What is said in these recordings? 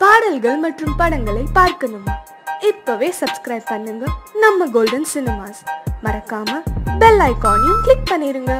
பாடல்கள் மற்றும் படங்களை பார்க்கணுமா? இப்பவே சப்ஸ்கிரைப் பண்ணுங்க நம்ம கோல்டன் சினிமாஸ். மறக்காம பெல் ஐகானையும் கிளிக் பண்ணிருங்க.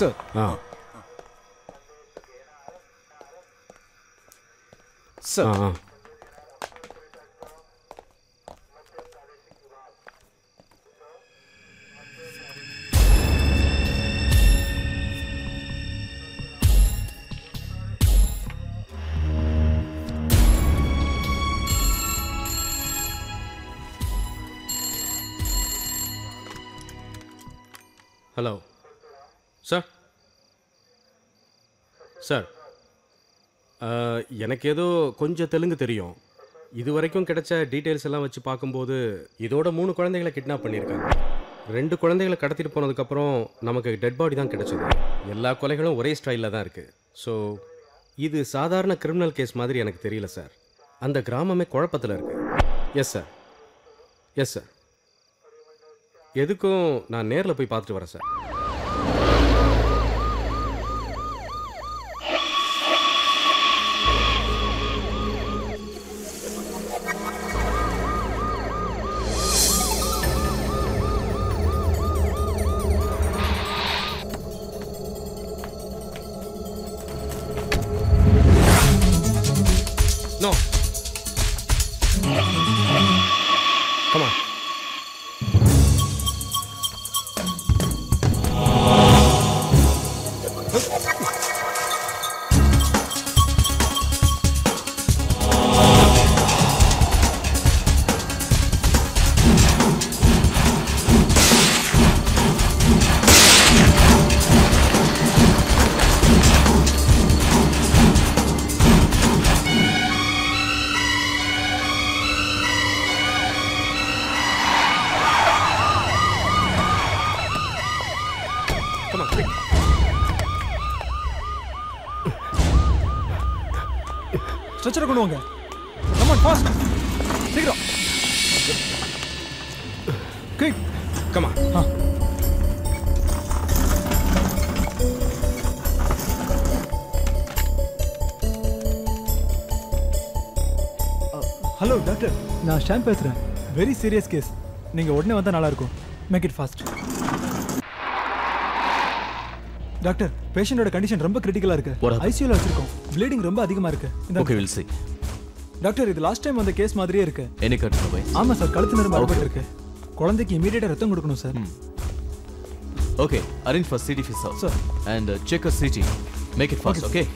Sir. Sir. Hello. Sir? Sir, எனக்கு ஏதோ கொஞ்சம் தெலுங்கு தெரியும். இது வரைக்கும் கிடைச்ச டீடைல்ஸ் எல்லாம் வச்சு பார்க்கும்போது இதோட 3 குழந்தைகளை கிட்னாப் பண்ணியிருக்காங்க. 2 குழந்தைகளை கடத்திட்டு போனதுக்கப்புறம் நமக்கு டெட் பாடி தான் கிடைச்சது. எல்லா கொலைகளும் ஒரே ஸ்டைலில் தான் இருக்குது. ஸோ இது சாதாரண கிரிமினல் கேஸ் மாதிரி எனக்கு தெரியல சார். அந்த கிராமமே குழப்பத்தில் இருக்குது. Yes sir, yes sir. எதுக்கும் நான் நேரில் போய் பார்த்துட்டு வரேன் sir. Come on, fast! Take it off! Quick! Come on! Hello, Doctor. I'm Shyam Petra. Very serious case. You're going to come. Make it fast. Doctor, patient's condition is critical. ICU is bleeding. Okay, we'll see. Doctor, this is the last time the case. What do you do? Yes, sir. I'll give you immediately. Okay, arrange for CT for sir. And check her CT. Make it fast, okay?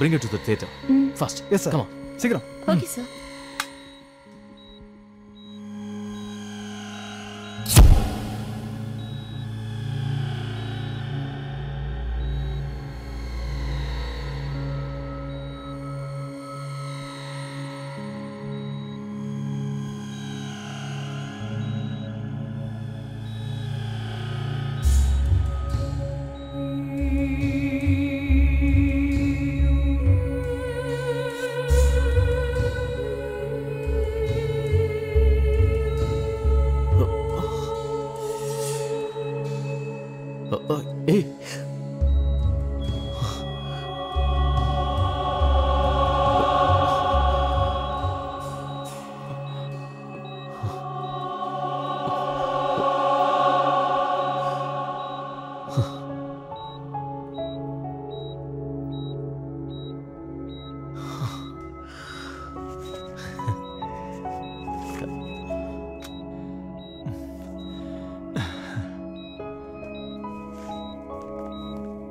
Bring it to the theater. Fast. Yes, sir. Come on. Sigaram. Okay, sir.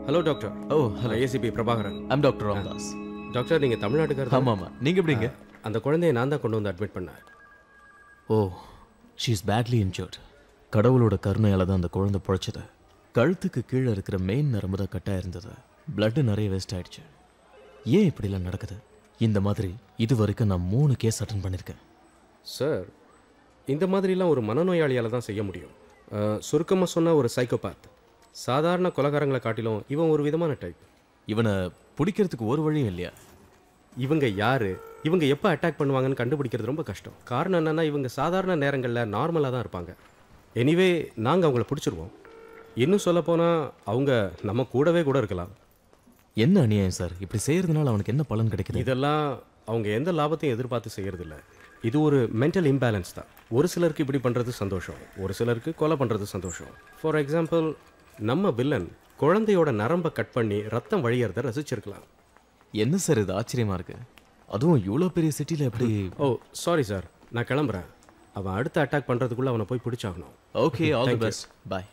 Hello, Doctor. Oh, hello. ACP Prabhakaran. I'm Dr. Ramdas. Doctor, you are Tamil Nadu? Yes, Mama. You are? And the child is admitted. Oh, she is badly injured. கடவுளோட கருணையால தான் அந்த குழந்தை பொழைச்சது. கழுத்துக்கு கீழ இருக்கிற main நரம்பு தான் கட்டா இருந்தது. பிளட் நிறைய வேஸ்ட் ஆயிடுச்சு. ஏன் இப்படி எல்லாம் நடக்குது? இந்த மாதிரி இதுவரைக்கும் நான் 3 கேஸ் அட்டெண்ட் பண்ணிருக்கேன். சார், இந்த மாதிரி எல்லாம் ஒரு மனநோயாளியால தான் செய்ய முடியும். சுருக்கமா சொன்னா ஒரு சைக்கோபாத். சாதாரண கொலகாரங்களை காட்டிலும் இவன் ஒரு விதமான டைப். இவனை பிடிக்கிறதுக்கு ஒரு வழியும் இல்லையா? இவங்க யாரு, இவங்க எப்போ அட்டாக் பண்ணுவாங்கன்னு கண்டுபிடிக்கிறது ரொம்ப கஷ்டம். காரணம் என்னன்னா, இவங்க சாதாரண நேரங்களில் நார்மலாக தான் இருப்பாங்க. எனிவே நாங்கள் அவங்கள பிடிச்சிருவோம். இன்னும் சொல்லப்போனால் அவங்க நம்ம கூடவே கூட இருக்கலாம். என்ன அநியாயம் சார், இப்படி செய்கிறதுனால அவனுக்கு என்ன பலன் கிடைக்குது? இதெல்லாம் அவங்க எந்த லாபத்தையும் எதிர்பார்த்து செய்கிறதில்ல. இது ஒரு மென்டல் இம்பேலன்ஸ் தான். ஒரு சிலருக்கு இப்படி பண்ணுறது சந்தோஷம், ஒரு சிலருக்கு கொலை பண்ணுறது சந்தோஷம். ஃபார் எக்ஸாம்பிள், நம்ம வில்லன் குழந்தையோட நரம்பை கட் பண்ணி ரத்தம் வழியறதை ரசிச்சிருக்கலாம். என்ன சார் இது, ஆச்சரியமாக இருக்கு. அதுவும் இவ்வளோ பெரிய சிட்டியில் எப்படி? ஓ சாரி சார், நான் கிளம்புறேன். அவன் அடுத்த அட்டாக் பண்ணுறதுக்குள்ளே அவனை போய் பிடிச்சாகணும். Okay, all the best, bye.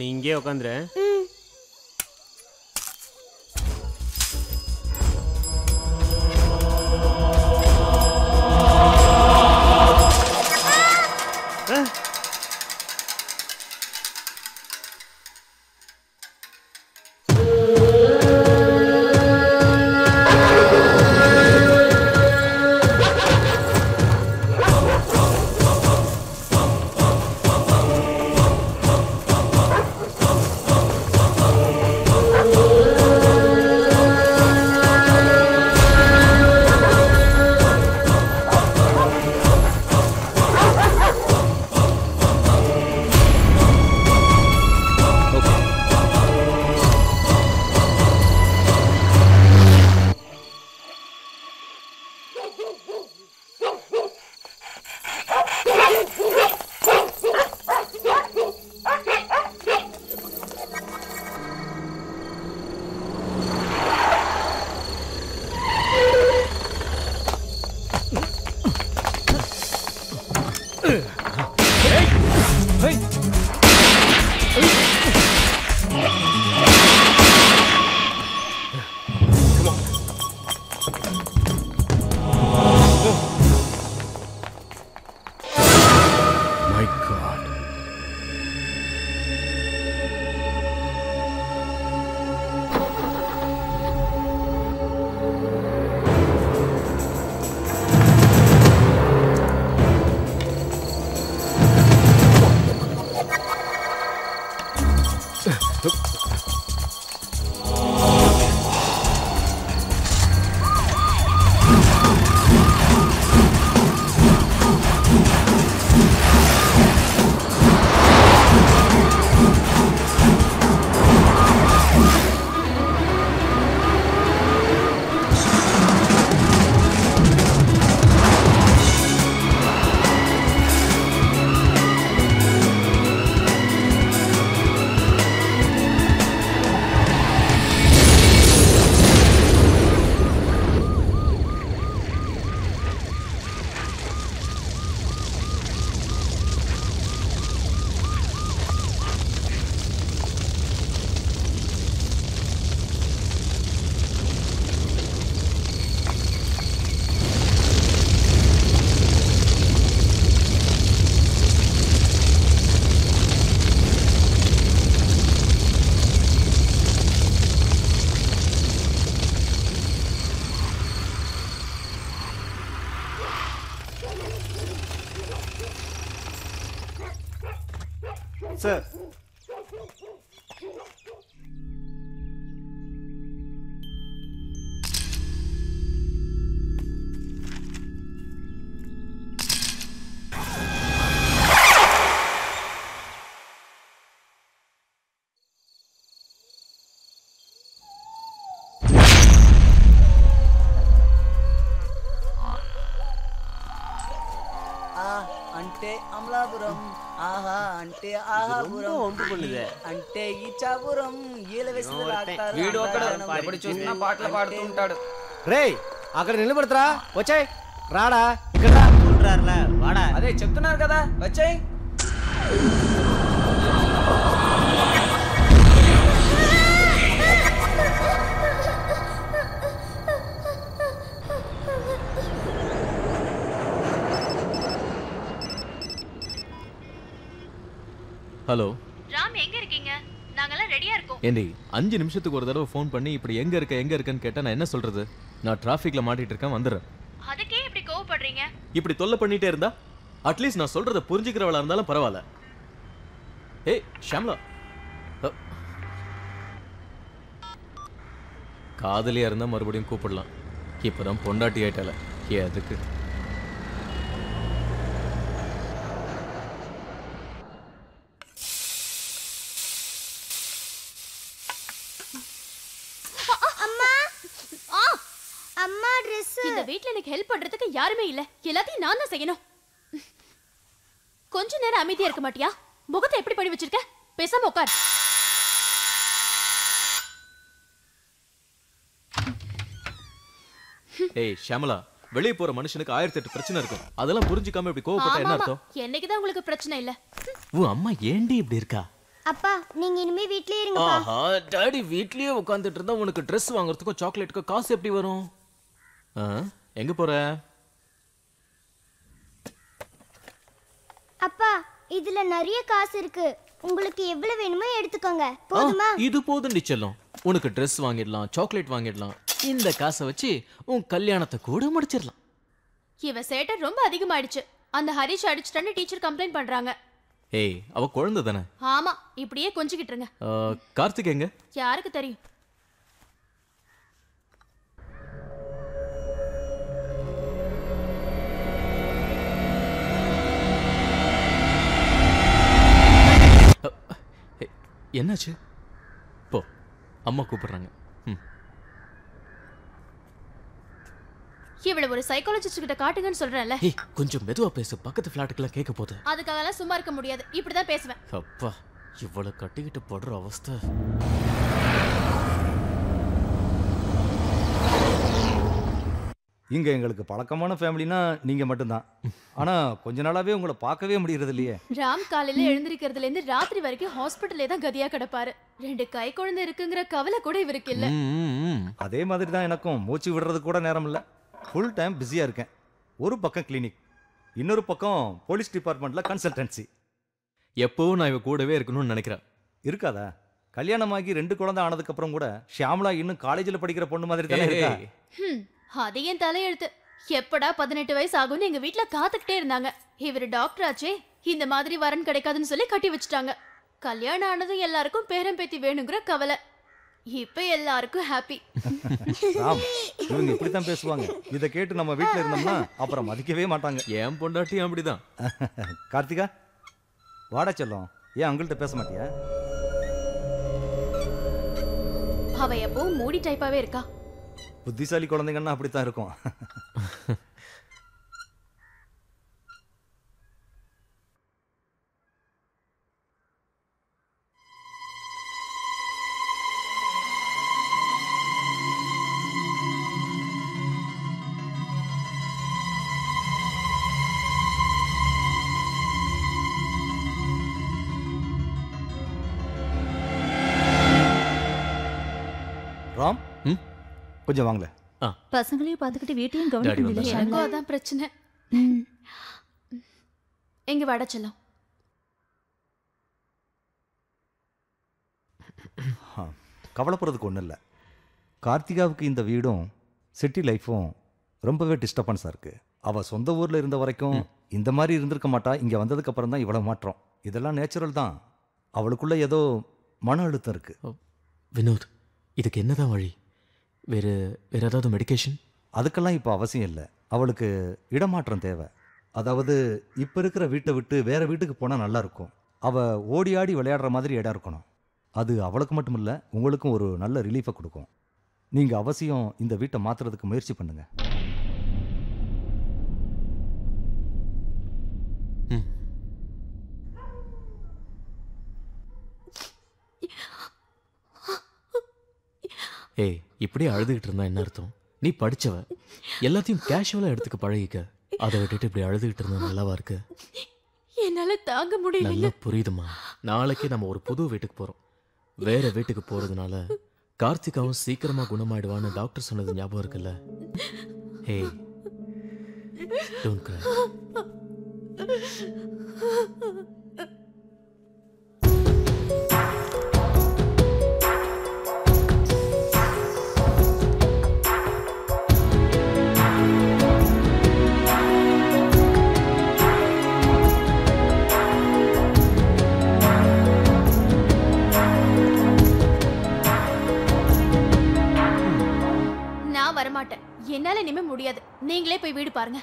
நீ இங்கே உட்காந்துரு. Sir. Ante Ahapuram Ante Ichapuram Yelavesla Veedu okadu eppadi chusina paatlu paadutuntaadu Rey akkada nilabadra vachai raada ikkada untrarla vaada adhe cheptunnaru kada vachai Hello. Ram, where are you? We are ready. Andy, I'm going to call you 5 minutes. Phone you now, where are you? I'm traffic. Why are you going to call me? Now, at least I'm going to call you. Hey, Shyamala. Help பண்றதுக்கு யாருமே இல்ல எல்லாத்தையும் நான் தான் செய்யணும் கொஞ்ச நேரம் அமைதியா இருக்க மாட்டியா முகத்தை எப்படி பண்ணி வச்சிருக்க பேசாம உட்கார் ஏய் ஷமலா வெளிய போற மனுஷனுக்கு 1008 பிரச்சனை இருக்கும் அதெல்லாம் புரிஞ்சிக்காம இப்படி கோவப்பட்டா என்ன அர்த்தம் என்னைக்கு தான் உங்களுக்கு பிரச்சனை இல்ல உன் அம்மா ஏண்டி இப்படி இருக்கா அப்பா நீங்க இனிமே வீட்லயே இருங்கப்பா ஆஹா டாடி வீட்லயே உட்கார்ந்துட்டு இருந்தா உங்களுக்கு Dress வாங்குறதுக்கு சாக்லேட்க்கு காசு எப்படி வரும் எங்க போற அப்பா இதுல நிறைய காசு இருக்கு உங்களுக்கு எவ்வளவு வேணுமோ எடுத்துக்கோங்க போதுமா இது போதும் நிச்சலம் உனக்கு Dress வாங்கிடலாம் சாக்லேட் வாங்கிடலாம் இந்த காசை வச்சு உன் கல்யாணத்தை கூட முடிச்சிரலாம் இவ சேட்ட ரொம்ப அதிகமாயிடுச்சு அந்த ஹரிஷ் அடிச்சிட்டான்னு டீச்சர் கம்ப்ளைன்ட் பண்றாங்க ஏய் அவ குழந்தை தானே ஆமா இப்படியே கொஞ்சிக்கிட்டுங்க கார்த்திக் எங்க யாருக்கு தெரியும் என்னாச்சு போ அம்மா கூப்பிடுறாங்க இவள ஒரு சைக்காலஜிஸ்ட் கிட்ட காட்டுங்கன்னு சொல்றேன்ல ஏய் கொஞ்சம் மெதுவா பேசு பக்கத்து ஃப்ளாட்டுக்குள்ள கேக்க போதே அதுக்காகலாம் சும்மா இருக்க முடியாது இப்படி தான் பேசுவேன் அப்பா இவள கட்டிக்கிட்டு போடுற அவஸ்தை இங்க உங்களுக்கு பழக்கமான ஃபேமிலினா நீங்க மட்டும்தான் ஆனா கொஞ்ச நாளாவே உங்களை பார்க்கவே முடியறது இல்லையே ராம் காலையில எழுந்திருக்கிறதுல இருந்து ராத்திரி வரைக்கும் ஹாஸ்பிடல்லே தான் கதியா கிடப்பாரு ரெண்டு கை குழந்தை இருக்குங்கற கவலை கூட இவருக்கு இல்ல அதே மாதிரி தான் எனக்கும் மூச்சு விடுறது கூட நேரம் இல்ல ஃபுல் டைம் பிஸியா இருக்கேன் ஒரு பக்கம் கிளினிக் இன்னொரு பக்கம் போலீஸ் டிபார்ட்மென்ட்ல கன்சல்டன்சி எப்பவும் நான் இவ கூடவே இருக்கணும்னு நினைக்கிறேன் இருக்காதா கல்யாணமாகி ரெண்டு குழந்தை ஆனதுக்கு அப்புறம் கூட ஷியாமலா இன்னும் காலேஜ்ல படிக்கிற பொண்ணு மாதிரி தான இருக்கா அது ஏன் தலையெழுத்து எப்படா 18 வயசு ஆகும்னு எங்க வீட்ல காத்துக்கிட்டே இருந்தாங்க இவரு டாக்டர் ஆச்சே இந்த மாதிரி வரன் கிடைக்காதுன்னு சொல்லி கட்டி வச்சிட்டாங்க கல்யாணம் ஆனது எல்லாருக்கும் பேரம் பேத்தி வேணும்ங்கற கவலை இப்போ எல்லாருக்கும் ஹாப்பி ராம் நீங்க இப்படி தான் பேசுவாங்க இத கேட்டு நம்ம வீட்ல இருந்தோம்னா அப்புறம் மதிக்கவே மாட்டாங்க ஏன் பொண்டாட்டி அப்படி தான் கார்த்திகா வாடா செல்லும் ஏன் அங்கிள்ட்ட பேச மாட்டியா அவ எப்போ மூடி டைப்பாவே இருக்கா புத்திசாலி குழந்தைங்கன்னா அப்படித்தான் இருக்கும் ராம் கொஞ்சம் வாங்களே பசங்களையும் பாத்துக்கிட்டு வீட்டையும் கவனிக்க முடியல எனக்கு அதான் பிரச்சனை எங்க வாடா செல்லம் கவலைப்படுறதுக்கு ஒன்றும் இல்லை கார்த்திகாவுக்கு இந்த வீடும் சிட்டி லைஃப்பும் ரொம்பவே டிஸ்டர்பன்ஸாக இருக்குது அவள் சொந்த ஊரில் இருந்த வரைக்கும் இந்த மாதிரி இருந்திருக்க மாட்டா இங்கே வந்ததுக்கு அப்புறம் தான் இவ்வளோ மாற்றம் இதெல்லாம் நேச்சுரல் தான் அவளுக்குள்ளே ஏதோ மன அழுத்தம் இருக்குது வினோத் இதுக்கு என்னதான் வழி வேறு வேறு ஏதாவது மெடிக்கேஷன் அதுக்கெல்லாம் இப்போ அவசியம் இல்லை அவளுக்கு இடமாற்றம் தேவை அதாவது இப்போ இருக்கிற வீட்டை விட்டு வேறு வீட்டுக்கு போனால் நல்லாயிருக்கும் அவள் ஓடி ஆடி விளையாடுற மாதிரி இடம் இருக்கணும் அது அவளுக்கு மட்டும் இல்லை உங்களுக்கும் ஒரு நல்ல ரிலீஃபை கொடுக்கும் நீங்கள் அவசியம் இந்த வீட்டை மாற்றுறதுக்கு முயற்சி பண்ணுங்கள் Hey, you pretty are the turn in Nartho. Ni Padichava. Yellathim casual at the Parika. Other detective are the turn in Lavarka. Yenala Tangamudi Villa Puridama. Nalakin or Pudu Vitikporo. Where a Vitikapor than Allah. Karthika was Sikrama Gunamadwan, a doctor son of the Yaburkala. Hey, don't cry. என்னால நிமே முடியாது நீங்களே போய் வீடு பாருங்க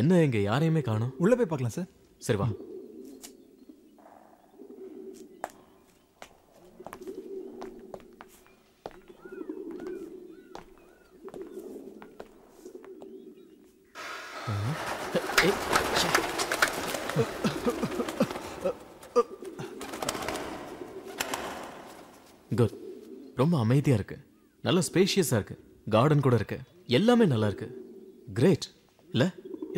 என்ன எங்க யாரையுமே காணோம் உள்ள போய் பார்க்கலாம் சார் சரி வா குட் ரொம்ப அமைதியா இருக்கு நல்ல ஸ்பேஷியஸா இருக்கு கார்டன் கூட இருக்கு எல்லாமே நல்லா இருக்கு கிரேட் இல்ல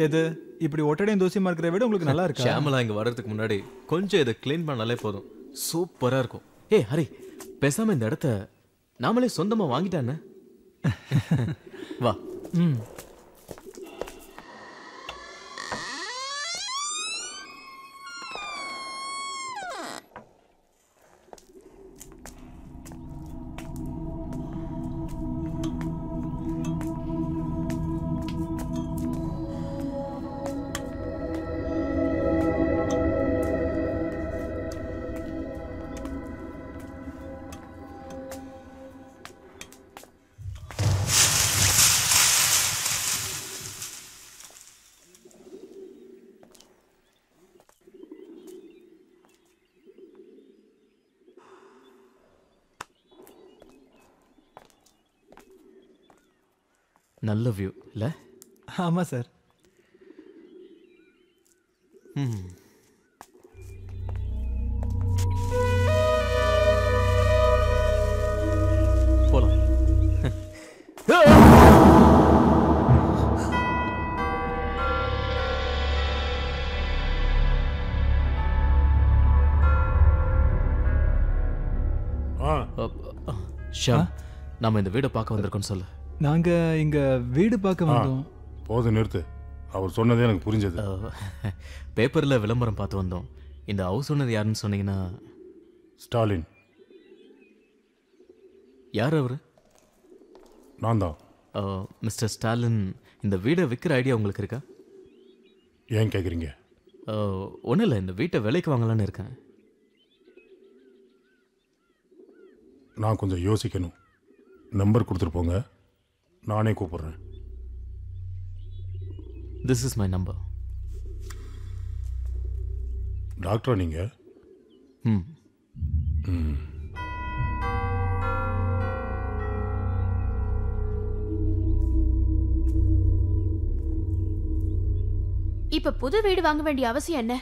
எது இப்படி ஒட்டடையும் தோசியமா இருக்கிற விட உங்களுக்கு நல்லா இருக்கு ஷாமலா இங்க வரதுக்கு முன்னாடி கொஞ்சம் இத க்ளீன் பண்ணாலே போதும் சூப்பரா இருக்கும் ஏய் ஹரி பேசாம இந்த இடத்தை நாமளே சொந்தமா வாங்கிட்டானே வா நல்ல வியூ இல்ல ஆமா சார் போலாம் ஷா நாம இந்த வீட பார்க்க வந்திருக்கோம் சொல்ல நாங்க இங்க வீடு பார்க்க வந்தோம். போது நிறுத்து. அவர் சொன்னதே எனக்கு புரிஞ்சது. பேப்பர்ல விளம்பரம் பார்த்து வந்தோம். இந்த ஹவுஸ் ஓனர் யாருன்னு சொன்னீங்கன்னா ஸ்டாலின். யார் அவர்? நான் தான். மிஸ்டர் ஸ்டாலின் இந்த வீட விக்கிற ஐடியா உங்களுக்கு இருக்கா? ஏன் கேக்குறீங்க? ஒண்ணு இல்ல இந்த வீட்டை விலைக்கு வாங்கலாம்னு இருக்கேன். நான் கொஞ்சம் யோசிக்கணும். நம்பர் கொடுத்துட்டு போங்க. நானே கூப்பிடுறேன் This is my number doctor நீங்க இப்ப புது வீடு வாங்க வேண்டிய அவசியம் என்ன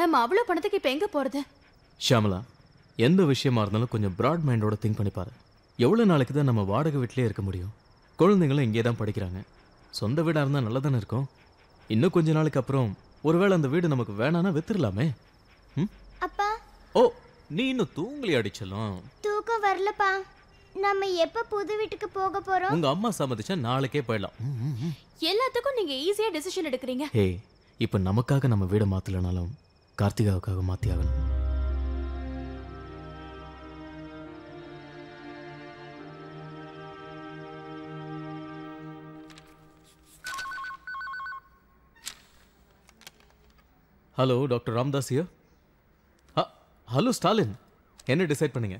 நம்ம அவ்வளவு பணத்துக்கு இப்ப எங்க போறது ஷாமலா எந்த விஷயமா இருந்தாலும் கொஞ்சம் ப்ராட் மைண்டோட திங்க் பண்ணி பாரு. எவ்வளோ நாளைக்கு தான் நம்ம வாடகை வீட்டிலே இருக்க முடியும்? குழந்தைங்களும் இங்கே தான் படிக்கிறாங்க. சொந்த வீடாக இருந்தால் நல்லா தானே இருக்கும். இன்னும் கொஞ்ச நாளுக்கு அப்புறம் ஒருவேளை அந்த வீடு நமக்கு வேணான்னா வித்துடலாமே. ம் அப்பா. ஓ, நீ இன்னும் தூங்கலி அடிச்சலாம். தூக்கம் வரலப்பா. நம்ம எப்போ புது வீட்டுக்கு போக போகிறோம்? உங்கள் அம்மா சம்மதிச்சா நாளைக்கே போயிடலாம். எல்லாத்துக்கும் நீங்கள் ஈஸியாக டெசிஷன் எடுக்கிறீங்க. ஹே, இப்போ நமக்காக நம்ம வீடை மாற்றலைனாலும் கார்த்திகாவுக்காக மாற்றி ஆகணும். Hello, doctor Ramdas here. Hello Stalin, என்ன டிசைட் பண்ணுங்க?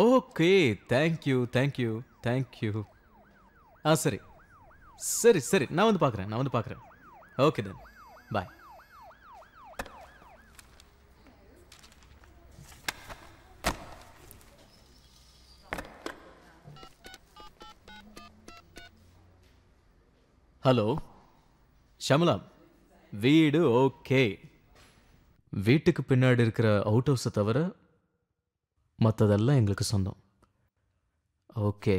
Okay, thank you thank you thank you. சரி சரி சரி, நான் வந்து பார்க்குறேன். Okay then, bye. Hello Shamala, வீடு ஓகே. வீட்டுக்கு பின்னாடி இருக்கிற அவுட் ஹவுஸை தவிர மற்றதெல்லாம் எங்களுக்கு சொந்தம். ஓகே,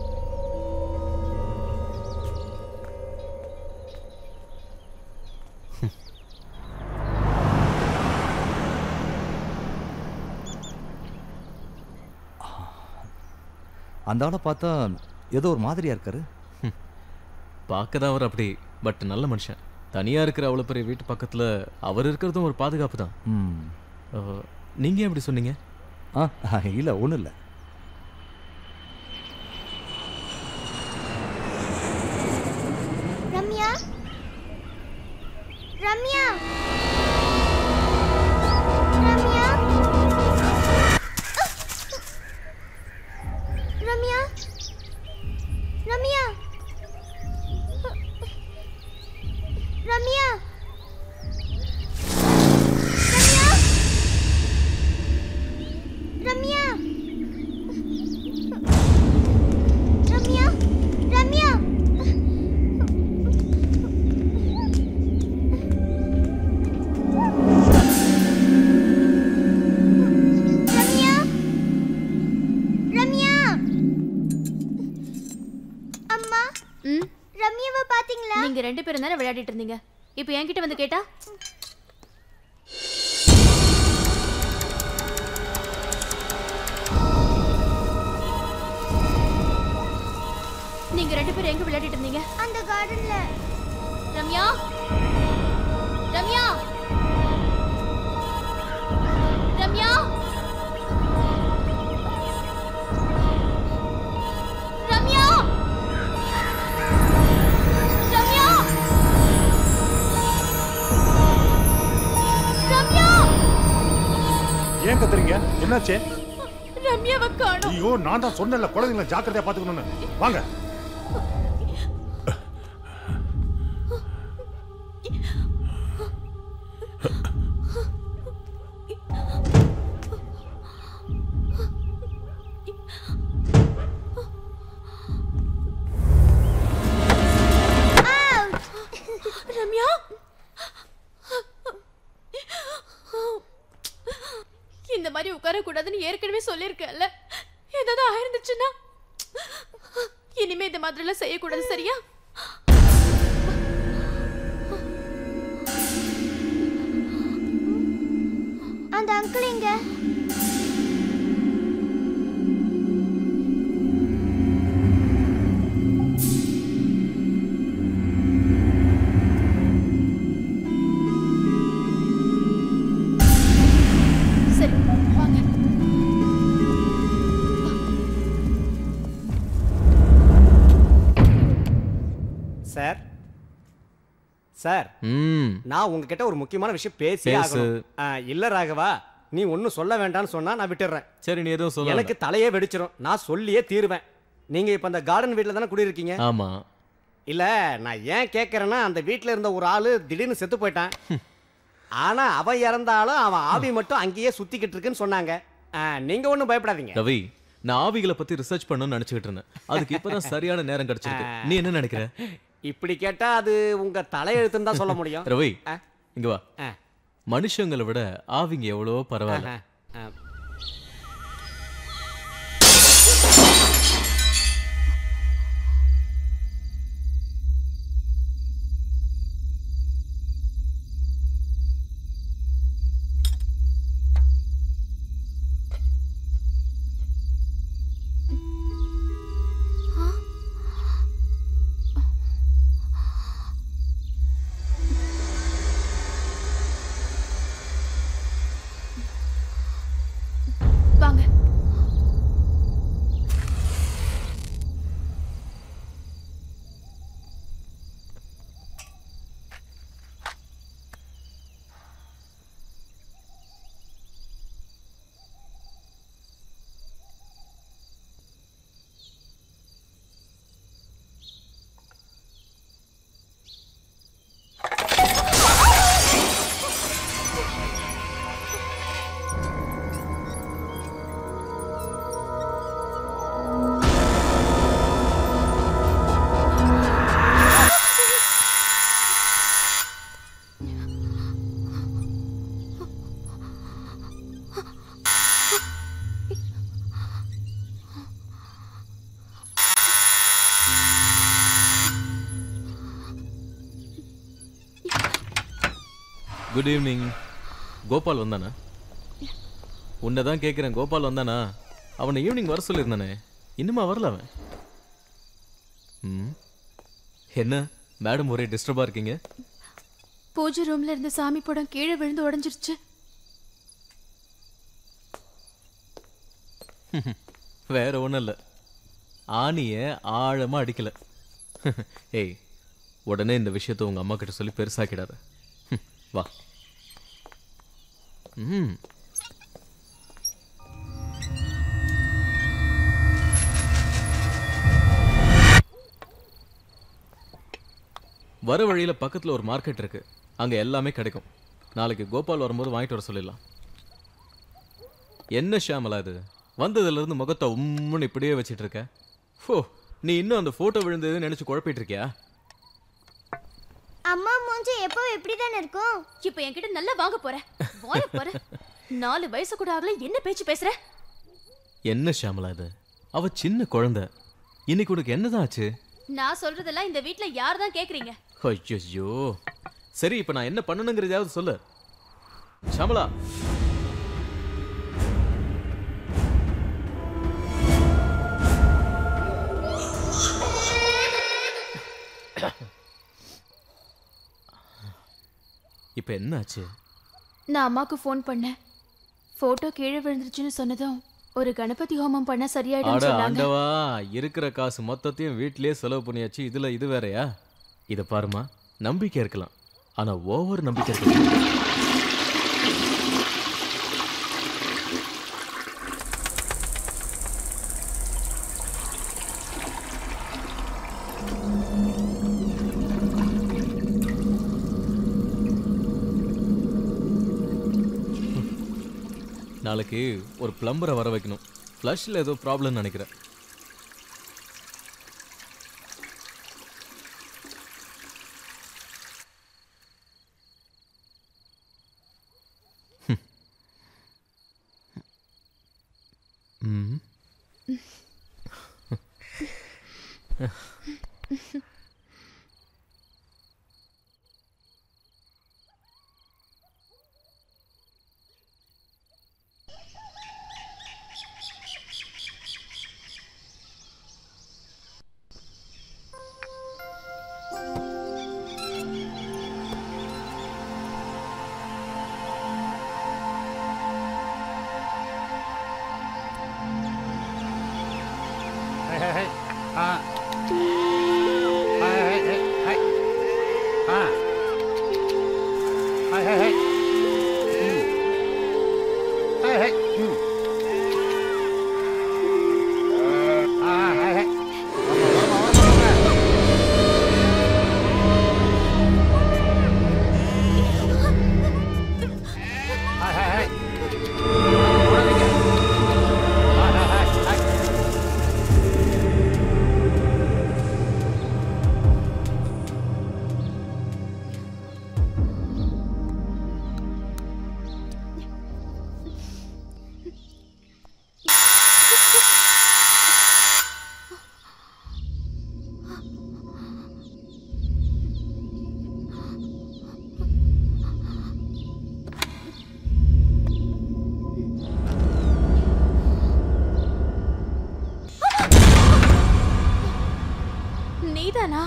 அந்த ஆளை பார்த்தா ஏதோ ஒரு மாதிரியாக இருக்காரு. பார்க்க தான் அவர் அப்படி, பட் நல்ல மனுஷன். தனியாக இருக்கிற அவ்வளோ பெரிய வீட்டு பக்கத்தில் அவர் இருக்கிறதும் ஒரு பாதுகாப்பு தான். நீங்கள் எப்படி சொன்னீங்க? இல்லை, ஒன்றும் இல்லை. ரம்யா, ரம்யா, விளையாடிட்டு இருந்தீங்க, இப்போ என்கிட்ட வந்து கேட்டா? நீங்க ரெண்டு பேரும் எங்க விளையாடிட்டு இருந்தீங்க? அந்த கார்டன்ல. ரம்யா, ரம்யா, ரம்யா, ரம்யா, ஏன் கத்துறீங்க? என்னாச்சு? ரம்யாவை காணோம். ஐயோ, நான் தான் சொன்னேன்ல குழந்தைகளை ஜாக்கிரதையா பாத்துக்கணும்னு. வாங்க. ஏற்கனவே சொல்லிருக்கல்ல ஏதாவது ஆயிருந்துச்சுனா இனிமே இந்த மாதிரிலாம் செய்ய கூடாது சரியா அந்த அங்கிள் எங்க Sir, sir, now you get over Mukimana ship pace. Illa Ragava, Ni one sola went on Sona, Naviter. Serenado Sola, like a Talia Veditor, not solely a theorem. Ning upon the garden with another Kuriking. Ama Illa, Nayan Kakarana, and the Wheatler and the Ural didn't set up. Anna Abayarandala, Abi Mato, Anki, Sutikitrikan Sonanga, and Ningo no by Prathing. The way. Now we will research and children. I'll keep on a Saria and Aaron Gurchin. Nina. இப்படி கேட்டா அது உங்க தலையெழுத்துன்னு தான் சொல்ல முடியும் ரவி இங்க வா மனுஷங்களை விட ஆவிங்க எவ்வளவு பரவாயில்லை Good evening. Gopal vandana. உன்னை தான் கேக்குறேன் கோபால் வந்தானா? அவனை ஈவினிங் வர சொல்லிருந்தானே. இன்னுமா வரல அவன்? என்ன மேடம் ஒரே டிஸ்டர்பா இருக்கீங்க? பூஜை ரூம்ல இருந்த சாமி படம் கீழே விழுந்து உடைஞ்சிருச்சு. வேற ஒண்ணும் இல்ல. ஆணிய ஆழமா அடிக்கல. ஏய் உடனே இந்த விஷயத்தை உங்க அம்மா கிட்ட சொல்லி பெருசாக்கிடாத. வா வர வழியில பக்கத்துல ஒரு மார்க்கெட் இருக்கு அங்க எல்லாமே கிடைக்கும் நாளைக்கு கோபால் வரும்போது வாங்கிட்டு வர சொல்லிடலாம் என்ன ஷாமலா இது வந்ததுல இருந்து முகத்தை உம்முன்னு இப்படியே வச்சிட்டு இருக்க ஓ நீ இன்னும் அந்த போட்டோ விழுந்ததுன்னு நினைச்சு குழப்பிட்டு இருக்கியா அம்மா மூஞ்சி எப்போ இப்படி தான இருக்கும் இப்போ என்கிட்ட நல்லா வாங்க போற வாங்க போற 4 வயசு கூட ஆகல என்ன பேச்சு பேசுற என்ன ஷாமலா இது அவ சின்ன குழந்தை இன்னைக்கு உனக்கு என்னதான் ஆச்சு நான் சொல்றதெல்லாம் இந்த வீட்ல யார் தான் கேக்குறீங்க ஐயோ சரி இப்போ நான் என்ன பண்ணணும்ங்கறதையாவது சொல்லு ஷாமலா இப்போ என்னாச்சு நான் அம்மாக்கு ஃபோன் பண்ணேன் போட்டோ கீழே விழுந்துருச்சுன்னு சொன்னதும் ஒரு கணபதி ஹோமம் பண்ண சரியாயிடும்னு சொன்னாங்க ஆண்டவா இருக்குற காசு மொத்தத்தையும் வீட்லயே செலவு பண்ணியாச்சு இதுல இது வேறயா இத பாருமா நம்பிக்கை இருக்கலாம் ஆனா ஓவர் நம்பிக்கை இருக்கலாம் நாளைக்கு ஒரு பிளம்பரை வர வைக்கணும் ஃப்ளஷ்ல ஏதோ ப்ராப்ளம் நினைக்கிறேன்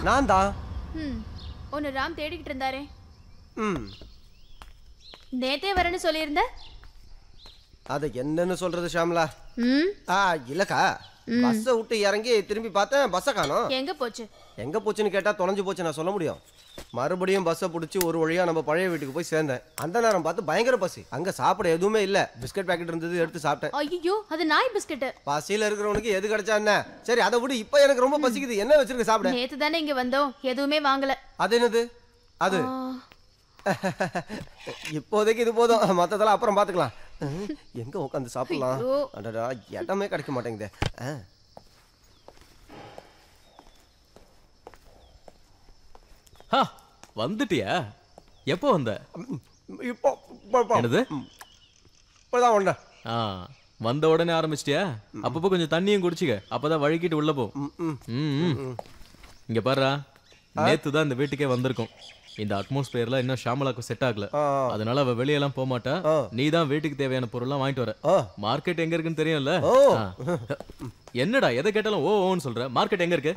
Nanda. On a ram theatre in there. Nate were in a solar in there? Other Yendan soldier the Shyamala. Ah, Gilaka. Basta Uti Yarangi, Trimpata, Basakano. Yanga Poche. Yanga Pochinicata, Tolanjupoch and Solomudio. Marabudi and Bassa Putu, Oriana, Parade to Pusenda. Antana and Bata Banker Pussy. Anga Sapa, Dume, biscuit packet under the earth after. Oh, you are the night biscuit. Pasila Gronki, Edgarjana. Sir, other would eat and Groma Pussy, the end of the Sabbath. Nathan and Givando, Yadume Mangala. Adenade, other. You put the kid to Matala from Batacla. Yanko on the Sapla and a Yatamaka commoting there. Huh? One the tear? Yapon there. You pop, but ah, one the ordinary arm is tear. A book on the Tani and Gurchiga, up the Variki to Labo. Gapara, Nathan the Vitica Vanderco. In the atmosphere, in a Shyamala set agla. Adanala Velialam Pomata, Nida Vitic they and Purla Mintor. Market anger can terrier. Oh, Yenada, either get a own soldier, market anger.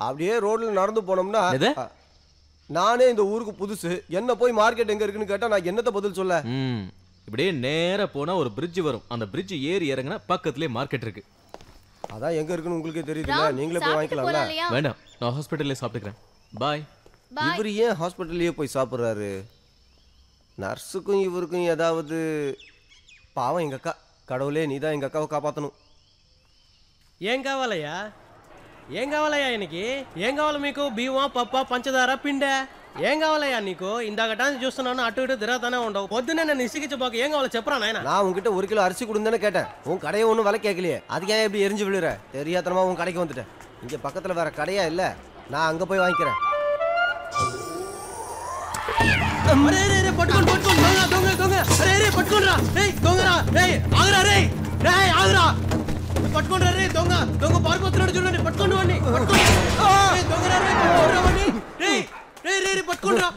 Abdier road and Nardu Ponamna. Nana in the Urku Pudus, Yenapoi market anger can get on a Yenata Bodulsola. If near a pona or bridge on the bridge area and a puckatly market trick. Ada younger can get the English. Vena, no hospital is optigram. Bye. இவர் ஏன் ஹாஸ்பிடல்லயே போய் சாப்பிடுறாரு நர்ஸுக்கும் இவருக்கும் ஏதாவது பாவம் எங்க அக்கா கடவுளே நீதான் எங்க அக்காவை காப்பாத்தணும் ஏங்காவலையா ஏங்காவலையா எனக்கு ஏங்காவல మీకు బివా పప్ప పంచదార పిండ ఏంగావలయ్యా నీకు ఇందాకటాన్ని చూస్తున్నాను అటు ఇటు తిరగతానే ఉండవు పొద్దునే నన్ను ఇసికిచ్చిపోక ఏంగావాలో చెప్పరా నాయనా నా உன்கிட்ட 1 కిలో அரிசி கொடுந்தேன்னு கேட்டேன் உன் கடையை ஒண்ணு வலை கேக்கலையே அதுக்கே இப்படி எரிஞ்சு விழுற தெரியாதனமா உன் கடைக்கு வந்துட்டேன் இங்க பக்கத்துல வேற கடையா இல்ல நான் அங்க போய் வாங்குறேன் Hey, Patcon, Patcon, Donga. Hey, Patcon, ra. Hey, Donga, ra. Hey, Agra, hey, hey, Agra. Patcon, ra, hey, Donga. Donga, park ko third june ne, Patcon, wani. Patcon. Hey, Donga, ra, hey, Donga, wani. Hey, hey, hey, Patcon, ra,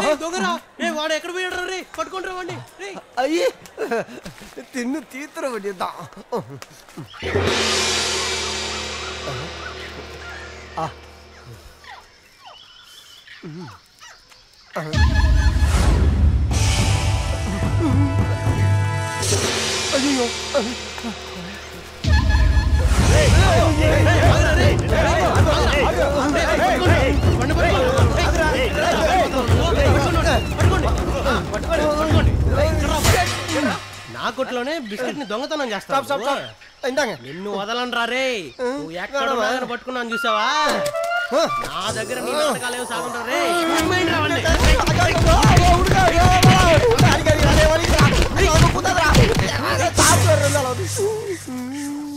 hey, Donga, ra. Hey, what a crowd, ra, hey, Patcon, ra, wani. Hey. Aye. Tinnu tithra wani da. Ah. Ayuh, నా దగ్గర నీ నాటకాలేం సాగుంటా రే mind రావండి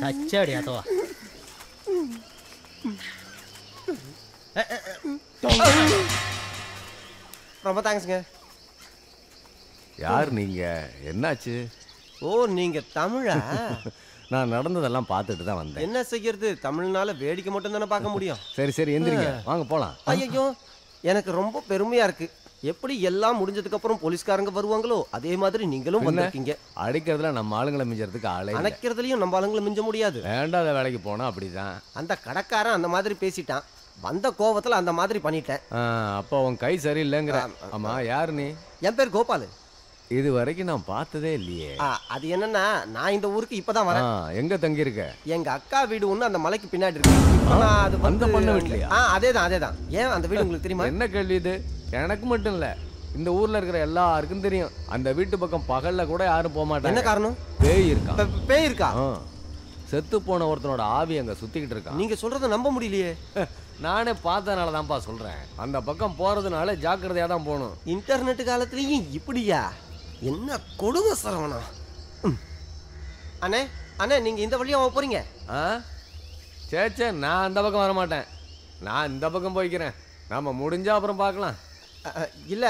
సచ్చాడు యాదవ ரொம்ப థాంక్స్ங்க யார் நீங்க என்னாச்சு ஓ நீங்க தமிழா நான் நடந்ததெல்லாம் பார்த்துட்டு தான் வந்தேன். என்ன செய்யறது, தமிழ்நாட்டுல வேடிக்கை மட்டும் தானே பார்க்க முடியும். சரி சரி எந்திரிங்க வாங்க போலாம். ஐயோ எனக்கு ரொம்ப பெருமையா இருக்கு. எப்படி எல்லாம் முடிஞ்சதுக்கு அப்புறம் போலீஸ்காரங்க வருவாங்களோ அதே மாதிரி நீங்களும் வந்திருக்கீங்க. அடிக்கிறதுல நம்ம ஆளுங்களை மிஞ்சறதுக்கு ஆளே இல்ல. அணைக்கிறதுலயும் நம்ம ஆளுங்களை மிஞ்ச முடியாது. வேண்டாத வேலைக்கு போனா அப்படிதான். அந்த கடக்காரன் அந்த மாதிரி பேசிட்டான், வந்த கோபத்துல அந்த மாதிரி பண்ணிட்டேன். அப்போ உன் கை சரியில்லைங்கிற. ஆமா யாரு நீ? என் பேர் கோபால். இது வரைக்கும் நான் பார்த்ததே இல்லையே. அது என்னன்னா நான் இந்த ஊருக்கு இப்பதான் வரேன். எங்க தங்கி இருக்க? எங்க அக்கா வீடு ஒண்ணு அந்த மலைக்கு பின்னாடி இருக்கு. அந்த பொண்ணு வீட்லயா? அதேதான் அதேதான். ஏன் அந்த வீடு உங்களுக்கு தெரியுமா? என்ன கேள்வி இது? எனக்கு மட்டும் இல்ல, இந்த ஊர்ல இருக்கிற எல்லாருக்கும் தெரியும். அந்த வீட்டு பக்கம் பகல்ல கூட யாரும் போக மாட்டாங்க. என்ன காரணம்? பேய் இருக்கா? பேய் இருக்கா? செத்து போன ஒருத்தனோட ஆவி அங்க சுத்திக்கிட்டு இருக்கான். நீங்க சொல்றத நம்ப முடியலையே. நானே பார்த்ததுனால தான்ப்பா சொல்றேன். அந்த பக்கம் போறதுனால ஜாக்கிரதையா தான் போகணும். இன்டர்நெட் காலத்துலயும் இப்படியா? என்ன கொடுமை சரவணா. அண்ணே அண்ணே நீங்க இந்த வழியா போறீங்க? சே நான் அந்த பக்கம் வர மாட்டேன், நான் இந்த பக்கம் போய்க்கிறேன். நாம முடிஞ்சா அப்புறம் பார்க்கலாம். இல்ல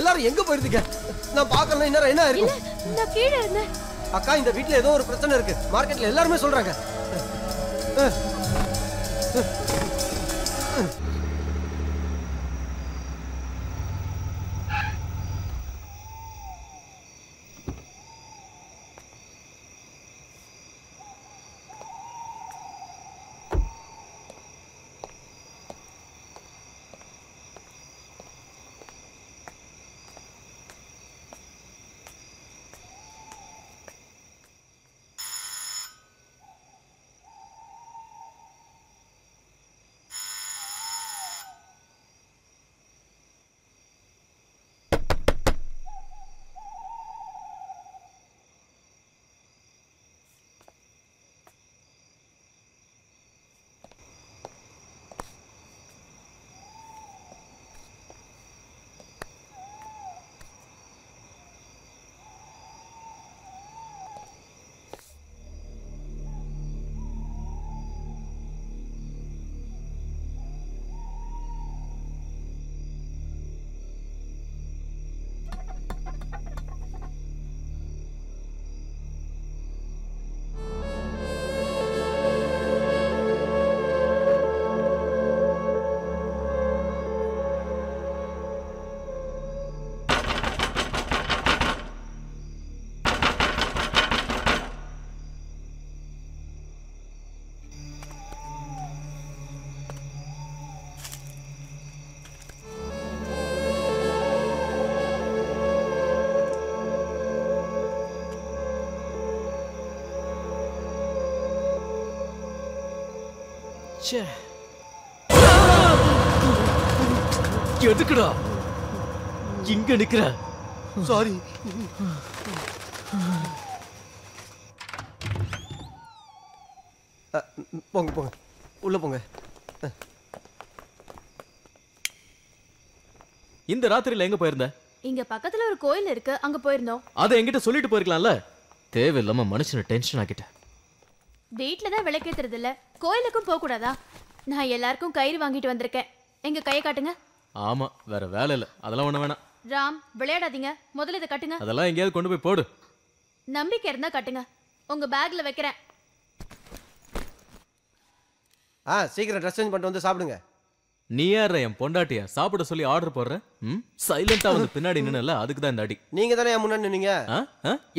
எல்லாரும் எங்க போயிருந்தீங்க? நான் பார்க்கல. இன்னும் என்ன இருக்கு? நான் கீழ இருந்தேன். அக்கா இந்த வீட்ல ஏதோ ஒரு பிரச்சனை இருக்கு. மார்க்கெட்ல எல்லாரும் சொல்றாங்க. ச்சே எதுக்குடா இங்க நிக்கிற சாரி போங்க போங்க உள்ள போங்க இந்த ராத்திரில எங்க போயிருந்த இங்க பக்கத்துல ஒரு கோயில் இருக்கு அங்க போயிருந்தோம் அத என்கிட்ட சொல்லிட்டு போயிருக்கலாம்ல தேவையில்லாம மனுஷன டென்ஷன் ஆகிட்ட வீட்ல தான் விளக்கேத்துறது இல்ல கோயிலுக்கும் போக கூடாதா நான் எல்லாருக்கும் கயிறு வாங்கிட்டு வந்திருக்கேன் எங்க கையை காட்டுங்க ஆமா வேற வேலை இல்ல அதெல்லாம் ஒண்ணு வேணாம் ராம் விளையாடாதீங்க முதல்ல இத கட்டுங்க அதெல்லாம் எங்கயாவது கொண்டு போய் போடு நம்பிக்கை இருந்தா கட்டுங்க உங்க பேக்ல வைக்கிறேன் ஆ சீக்கிரம் ட்ரெஸ் சேஞ்ச் பண்ணிட்டு வந்து சாப்பிடுங்க நீ யாரே என் பொண்டாட்டியா சாப்பிட சொல்லி ஆர்டர் போடுற ம் சைலண்டா வந்து பின்னாடி நின்னல அதுக்கு தான் இந்த அடி நீங்க தானே முன்னாடி நின்னீங்க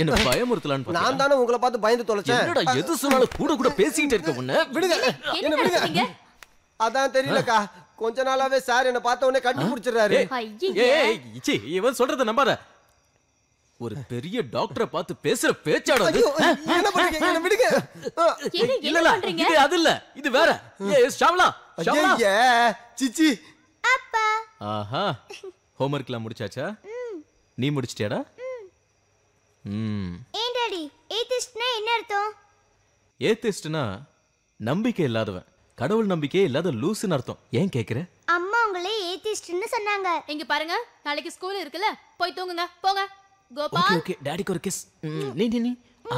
என்ன பயமுறுத்தலான்னு பார்த்தா நான் தான உங்களை பார்த்து பயந்து தொலைச்சேன் என்னடா எது சொன்னாலும் கூட கூட பேசிட்டே இருக்க உன்ன விடுங்க என்ன விடுங்க அதான் தெரியலக்கா கொஞ்ச நாளாவே சார் என்ன பார்த்த உடனே கண்டுபிடிச்சிராரு ஏய் இச்சி இவன் சொல்றத நம்பாத ஒரு பெரிய டாக்டரை பார்த்து பேசுற பேச்சாடா அது என்ன பண்றீங்க என்ன விடுங்க இல்ல இது அது இல்ல இது வேற ஏய் ஷாம்லா ஐயா சிச்சி அப்பா ஆஹா ஹோம்வொர்க்லாம் முடிச்சாச்சா நீ முடிச்சிட்டியாடா ம் ஏன் டாடி ஏதிஸ்ட்னா என்ன அர்த்தம் ஏதிஸ்ட்னா நம்பிக்கை இல்லாதவன் கடவுள் நம்பிக்கை இல்லாத லூசுன்னு அர்த்தம் ஏன் கேக்குற அம்மா உங்களே ஏதிஸ்ட்னு சொன்னாங்க இங்க பாருங்க நாளைக்கு ஸ்கூல் இருக்குல போய் தூங்குங்க போங்க கோபால் ஓகே டாடிக்கு ஒரு கிஸ் நீ நீ ஆ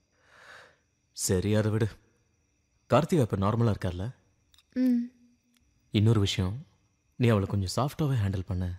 சரி அதை விடு கார்த்திகா இப்ப நார்மலா இருக்கார்ல இன்னொரு விஷயம் நீ அவளை கொஞ்சம் சாஃப்டாவே ஹேண்டில் பண்ண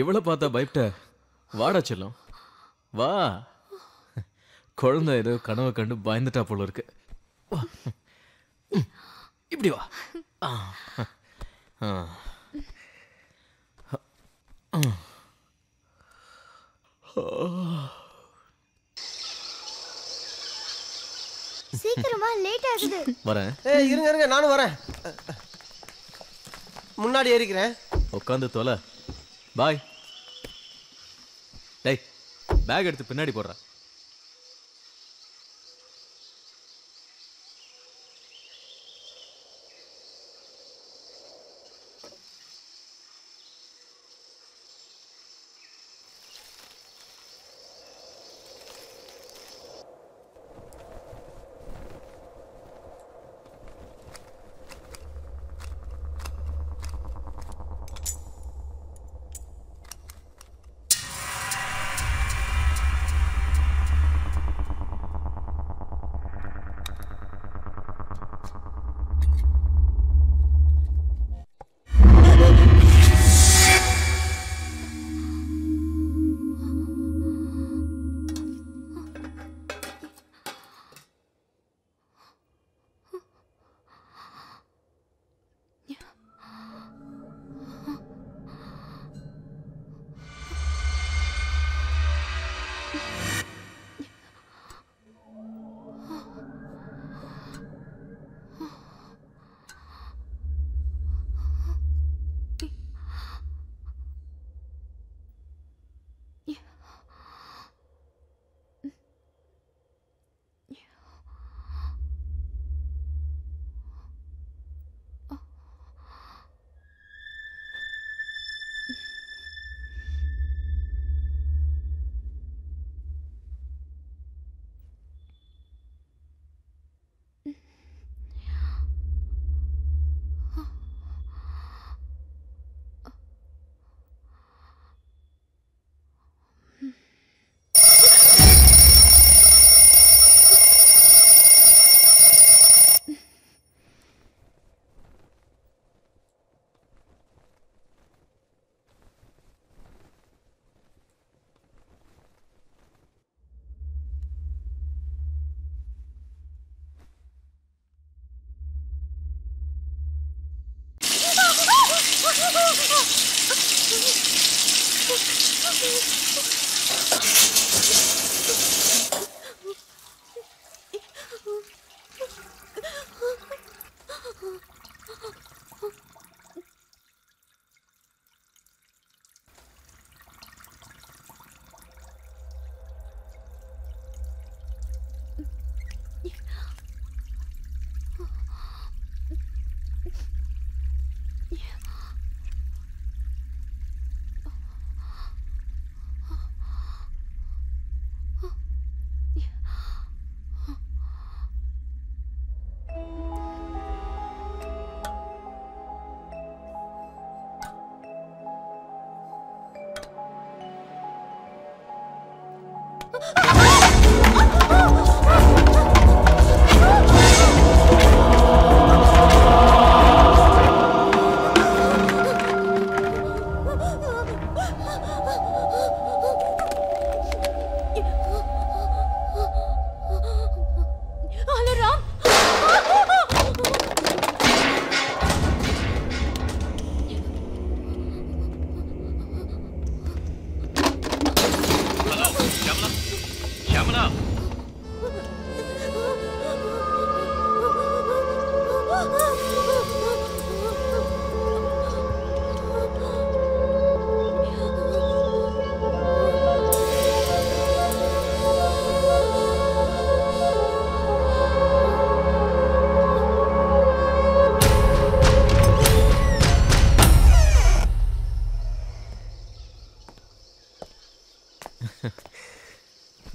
இவளை பார்த்தா பயப்பட்ட வாடா செல்லும் வா குழந்தை ஏதோ கனவை கண்டு பயந்துட்டா போல இருக்கு இப்படி வா சீக்கிரமா லேட் ஆகுது வரேன் ஏய் இருங்க இருங்க நானும் வரேன் முன்னாடி ஏறிக்கிறேன் உட்காந்து தொலை பாய் டேய் பேக் எடுத்து பின்னாடி போடுற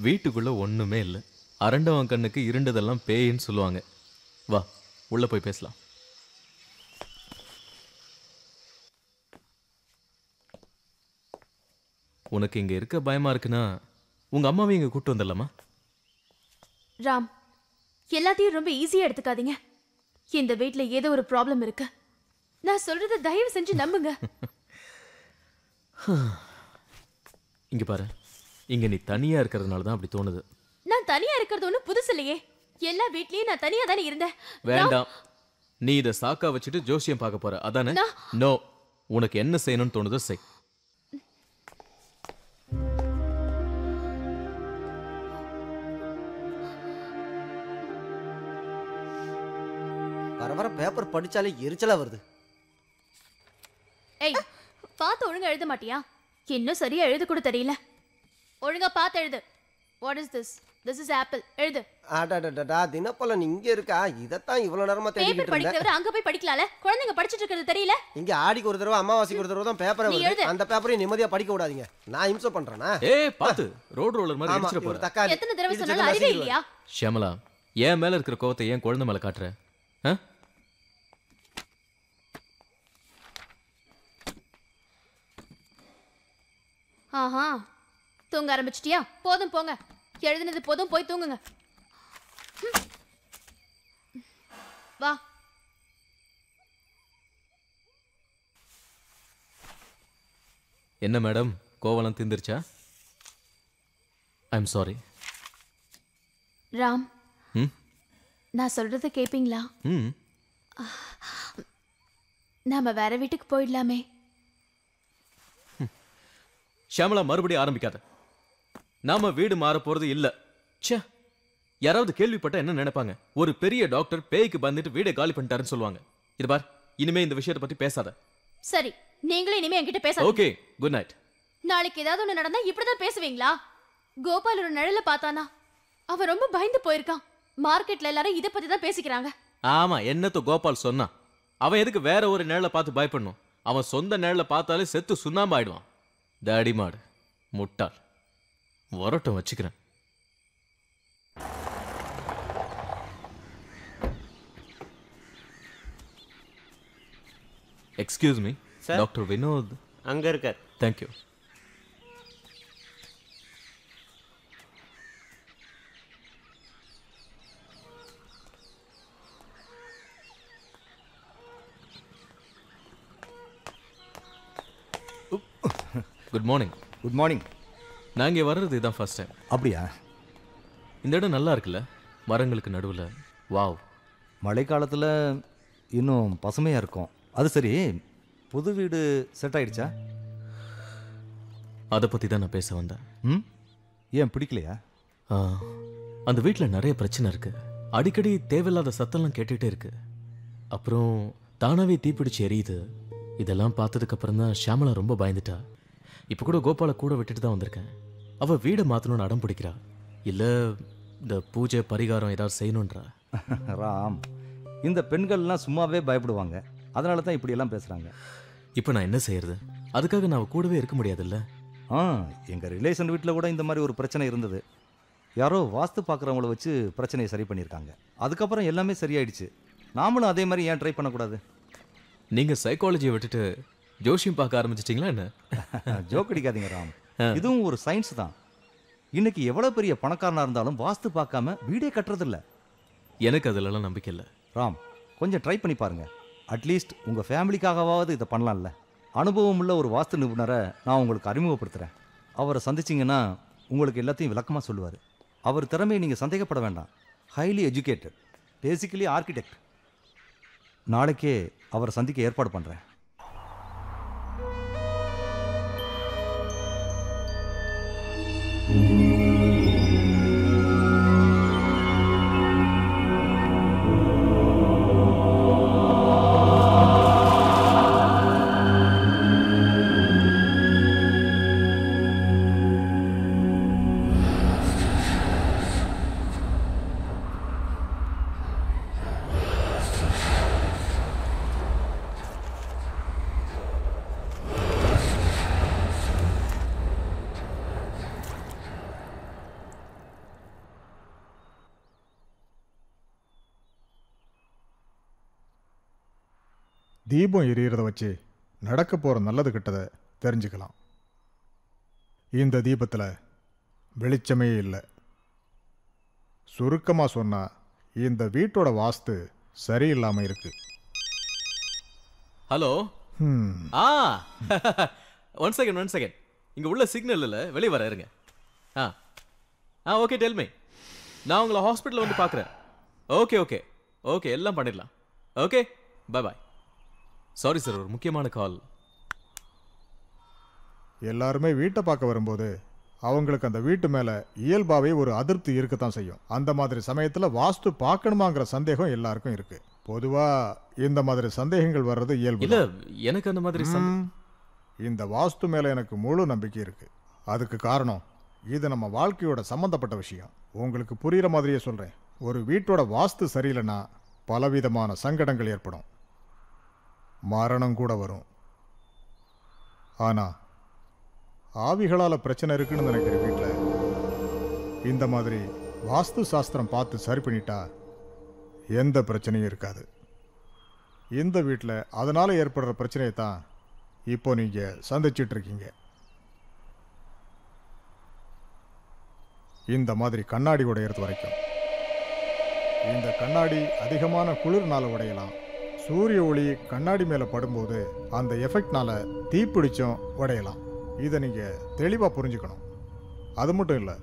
வீட்டுக்குள்ள ஒண்ணுமே இல்லை. அரண்டவன் கண்ணுக்கு இருண்டதெல்லாம் பேயின்னு சொல்லுவாங்க. வா உள்ள போய் பேசலாம். உனக்கு இங்க இருக்க பயமா இருக்குன்னா உங்க அம்மாவை இங்க கூட்டு வந்துடலாமா? ராம், எல்லாத்தையும் ரொம்ப ஈஸியா எடுத்துக்காதீங்க. இந்த வீட்டுல ஏதோ ஒரு ப்ராப்ளம் இருக்கு. நான் சொல்றத தயவு செஞ்சு நம்புங்க. இங்க பாரு, இங்க நீ தனியா இருக்கிறதுனால தான் அப்படி தோணுது. நான் தனியா இருக்கிறது ஒண்ணு புதுசு இல்லையே. எல்லா வீட்லயும் நான் தனியா தானே இருந்தேன். வேண்டாம், நீ இத சாக்கா வச்சுட்டு ஜோசியம் பார்க்க போற அதானே? நோ, உனக்கு என்ன செய்யணும்னு தோணுதோ செய். வர வர பேப்பர் படிச்சாலே எரிச்சலா வருது. ஏய், பாத்து ஒழுங்கா எழுத மாட்டியா? இன்னும் சரியா எழுத கூட தெரியல. ஒழுங்கா பாத்து எழுது. What is this? This is apple. எழுது. அடடடடா, தினப்பலன் இங்க இருக்கா? இத தான் இவ்வளவு நேரமா தேடிட்டு இருக்கேன். பேப்பர் படிக்கிறவ அங்க போய் படிக்கலாம்ல. குழந்தைங்க படிச்சிட்டு இருக்கிறது தெரியல. இங்க ஆடிக்கு ஒரு தடவை அமாவாசைக்கு ஒரு தடவை தான் பேப்பர் வருது. அந்த பேப்பரை நிம்மதியா படிக்க விடாதீங்க. நான் இம்சோ பண்றேனா? ஏய் பாத்து, ரோட் ரோலர் மாதிரி இடிச்சிட்டு போற. எத்தனை தடவை சொன்னாலும் அறிவே இல்லையா? ஷமலா, ஏன் மேல இருக்கிற கோவத்தை ஏன் குழந்தை மேல காட்ற? ஆஹா, தூங்க ஆரம்பிச்சிட்டியா? போதும் போங்க, எழுதுனது போதும், போய் தூங்குங்க. வா. என்ன மேடம், கோவலம் தீர்ந்துருச்சா? I am sorry Ram. நான் சொல்றத கேப்பீங்களா? நாம வேற வீட்டுக்கு போயிடலாமே. ஷியாமலா, மறுபடியும் ஆரம்பிக்காத. நாம வீடு மாற போறது இல்ல. சே, யாராவது கேள்விப்பட்டா என்ன நினைப்பாங்க? ஒரு பெரிய டாக்டர் பேய்க்கு வந்துட்டு வீடை காலி பண்ணிட்டாருன்னு சொல்லுவாங்க. இது பார், இனிமே இந்த விஷயத்தை பத்தி பேசாத. சரி, நீங்களே இனிமே என்கிட்ட பேசாத. Okay, good night. நாளைக்கு ஏதாவது ஒண்ணு நடந்தா இப்படிதான் பேசுவீங்களா? கோபால் ஒரு நிழல பார்த்தானா, அவன் ரொம்ப பயந்து போயிருக்கான். மார்க்கெட்ல எல்லாரும் இதை பத்தி தான் பேசிக்கிறாங்க. ஆமா, என்னத்த கோபால் சொன்னா? அவன் எதுக்கு வேற ஒரு நிழலை பார்த்து பயப்படணும்? அவன் சொந்த நிழலை பார்த்தாலே செத்து சுண்ணாம்பு ஆயிடுவான். தாடிமாடு முட்டாள் வரட்டும், வச்சுக்கிறேன். Excuse me sir, doctor Vinod அங்க இருக்கார். Thank you. Good morning. Good morning. நான் இங்கே வர்றது இதுதான் ஃபர்ஸ்ட் டைம். அப்படியா? இந்த இடம் நல்லா இருக்குல்ல, மரங்களுக்கு நடுவில். வாவ், மழைக்காலத்தில் இன்னும் பசுமையாக இருக்கும். அது சரி, புது வீடு செட் ஆயிடுச்சா? அதை பற்றி தான் நான் பேச வந்தேன். ம், ஏன் பிடிக்கலையா? அந்த வீட்டில் நிறைய பிரச்சனை இருக்குது. அடிக்கடி தேவையில்லாத சத்தம்லாம் கேட்டுகிட்டே இருக்குது. அப்புறம் தானாகவே தீப்பிடிச்சு எரியுது. இதெல்லாம் பார்த்ததுக்கப்புறம் தான் ஷியாமலா ரொம்ப பயந்துட்டா. இப்போ கூட கோபாலை கூட விட்டுட்டு தான் வந்திருக்கேன். அவள் வீடை மாற்றணும்னு அடம் பிடிக்கிறா. இல்லை இந்த பூஜை பரிகாரம் ஏதாவது செய்யணுன்றா. ராம், இந்த பெண்கள்லாம் சும்மாவே பயப்படுவாங்க. அதனால தான் இப்படியெல்லாம் பேசுகிறாங்க. இப்போ நான் என்ன செய்யறது? அதுக்காக நான் கூடவே இருக்க முடியாதுல்ல. ஆ, எங்கள் ரிலேஷன் வீட்டில் கூட இந்த மாதிரி ஒரு பிரச்சனை இருந்தது. யாரோ வாஸ்து பார்க்குறவங்கள வச்சு பிரச்சனையை சரி பண்ணியிருக்காங்க. அதுக்கப்புறம் எல்லாமே சரியாயிடுச்சு. நாமளும் அதே மாதிரி ஏன் ட்ரை பண்ணக்கூடாது? நீங்கள் சைக்காலஜியை விட்டுட்டு ஜோஷியம் பார்க்க ஆரம்பிச்சிட்டிங்களா என்ன? ஜோக் அடிக்காதீங்க ராம், இதுவும் ஒரு சயின்ஸ் தான். இன்னைக்கு எவ்வளவு பெரிய பணக்காரனா இருந்தாலும் வாஸ்து பார்க்காம வீடே கட்டறது இல்ல. எனக்கு அதெல்லாம் நம்பிக்கை இல்ல. ராம், கொஞ்சம் ட்ரை பண்ணி பாருங்க. அட்லீஸ்ட் உங்க ஃபேமிலிக்காகவாவது இதை பண்ணலாம்ல. அனுபவம் உள்ள ஒரு வாஸ்து நிபுணரை நான் உங்களுக்கு அறிமுகப்படுத்துறேன். அவரை சந்திச்சிங்கன்னா உங்களுக்கு எல்லாத்தையும் விளக்கமாக சொல்லுவார். அவர் திறமையை நீங்கள் சந்தேகப்பட வேண்டாம். Highly educated, basically architect. நாளைக்கே அவரை சந்திக்க ஏற்பாடு பண்ணுறேன். தீபம் எரியறத வச்சு நடக்க போகிற நல்லது கிட்டதை தெரிஞ்சுக்கலாம். இந்த தீபத்தில் வெளிச்சமே இல்லை. சுருக்கமாக சொன்னால் இந்த வீட்டோட வாஸ்து சரியில்லாமல் இருக்கு. ஹலோ, ஒன் செகண்ட், இங்கே உள்ள சிக்னல் இல்லை, வெளியே வர இருங்க. ஓகே, டெல்மி, நான் உங்களை ஹாஸ்பிட்டலில் வந்து பார்க்குறேன். ஓகே, எல்லாம் பண்ணிடலாம். ஓகே, பாய். சாரி சார், ஒரு முக்கியமான கால். எல்லாருமே வீட்டை பார்க்க வரும்போது அவங்களுக்கு அந்த வீட்டு மேலே இயல்பாகவே ஒரு அதிருப்தி இருக்கத்தான் செய்யும். அந்த மாதிரி சமயத்தில் வாஸ்து பார்க்கணுமாங்கிற சந்தேகம் எல்லாருக்கும் இருக்கு. பொதுவாக இந்த மாதிரி சந்தேகங்கள் வர்றது இயல்பு. இல்லை, எனக்கு அந்த மாதிரி இந்த வாஸ்து மேலே எனக்கு முழு நம்பிக்கை இருக்கு. அதுக்கு காரணம் இது நம்ம வாழ்க்கையோட சம்மந்தப்பட்ட விஷயம். உங்களுக்கு புரிகிற மாதிரியே சொல்கிறேன். ஒரு வீட்டோட வாஸ்து சரியில்லைன்னா பலவிதமான சங்கடங்கள் ஏற்படும், மரணம் கூட வரும். ஆனால் ஆவிகளால் பிரச்சனை இருக்குன்னு நினைக்கிற வீட்டில் இந்த மாதிரி வாஸ்து சாஸ்திரம் பார்த்து சரி பண்ணிட்டா எந்த பிரச்சனையும் இருக்காது. இந்த வீட்டில் அதனால் ஏற்படுற பிரச்சனையை தான் இப்போ நீங்கள் சந்திச்சிட்ருக்கீங்க. இந்த மாதிரி கண்ணாடி உடையிறது வரைக்கும். இந்த கண்ணாடி அதிகமான குளிர்னால உடையலாம். சூரிய ஒளி கண்ணாடி மேலே படும்போது அந்த எஃபெக்ட்னால தீப்பிடிச்சும் உடையலாம். இதை நீங்கள் தெளிவாக புரிஞ்சுக்கணும். அது மட்டும் இல்லை,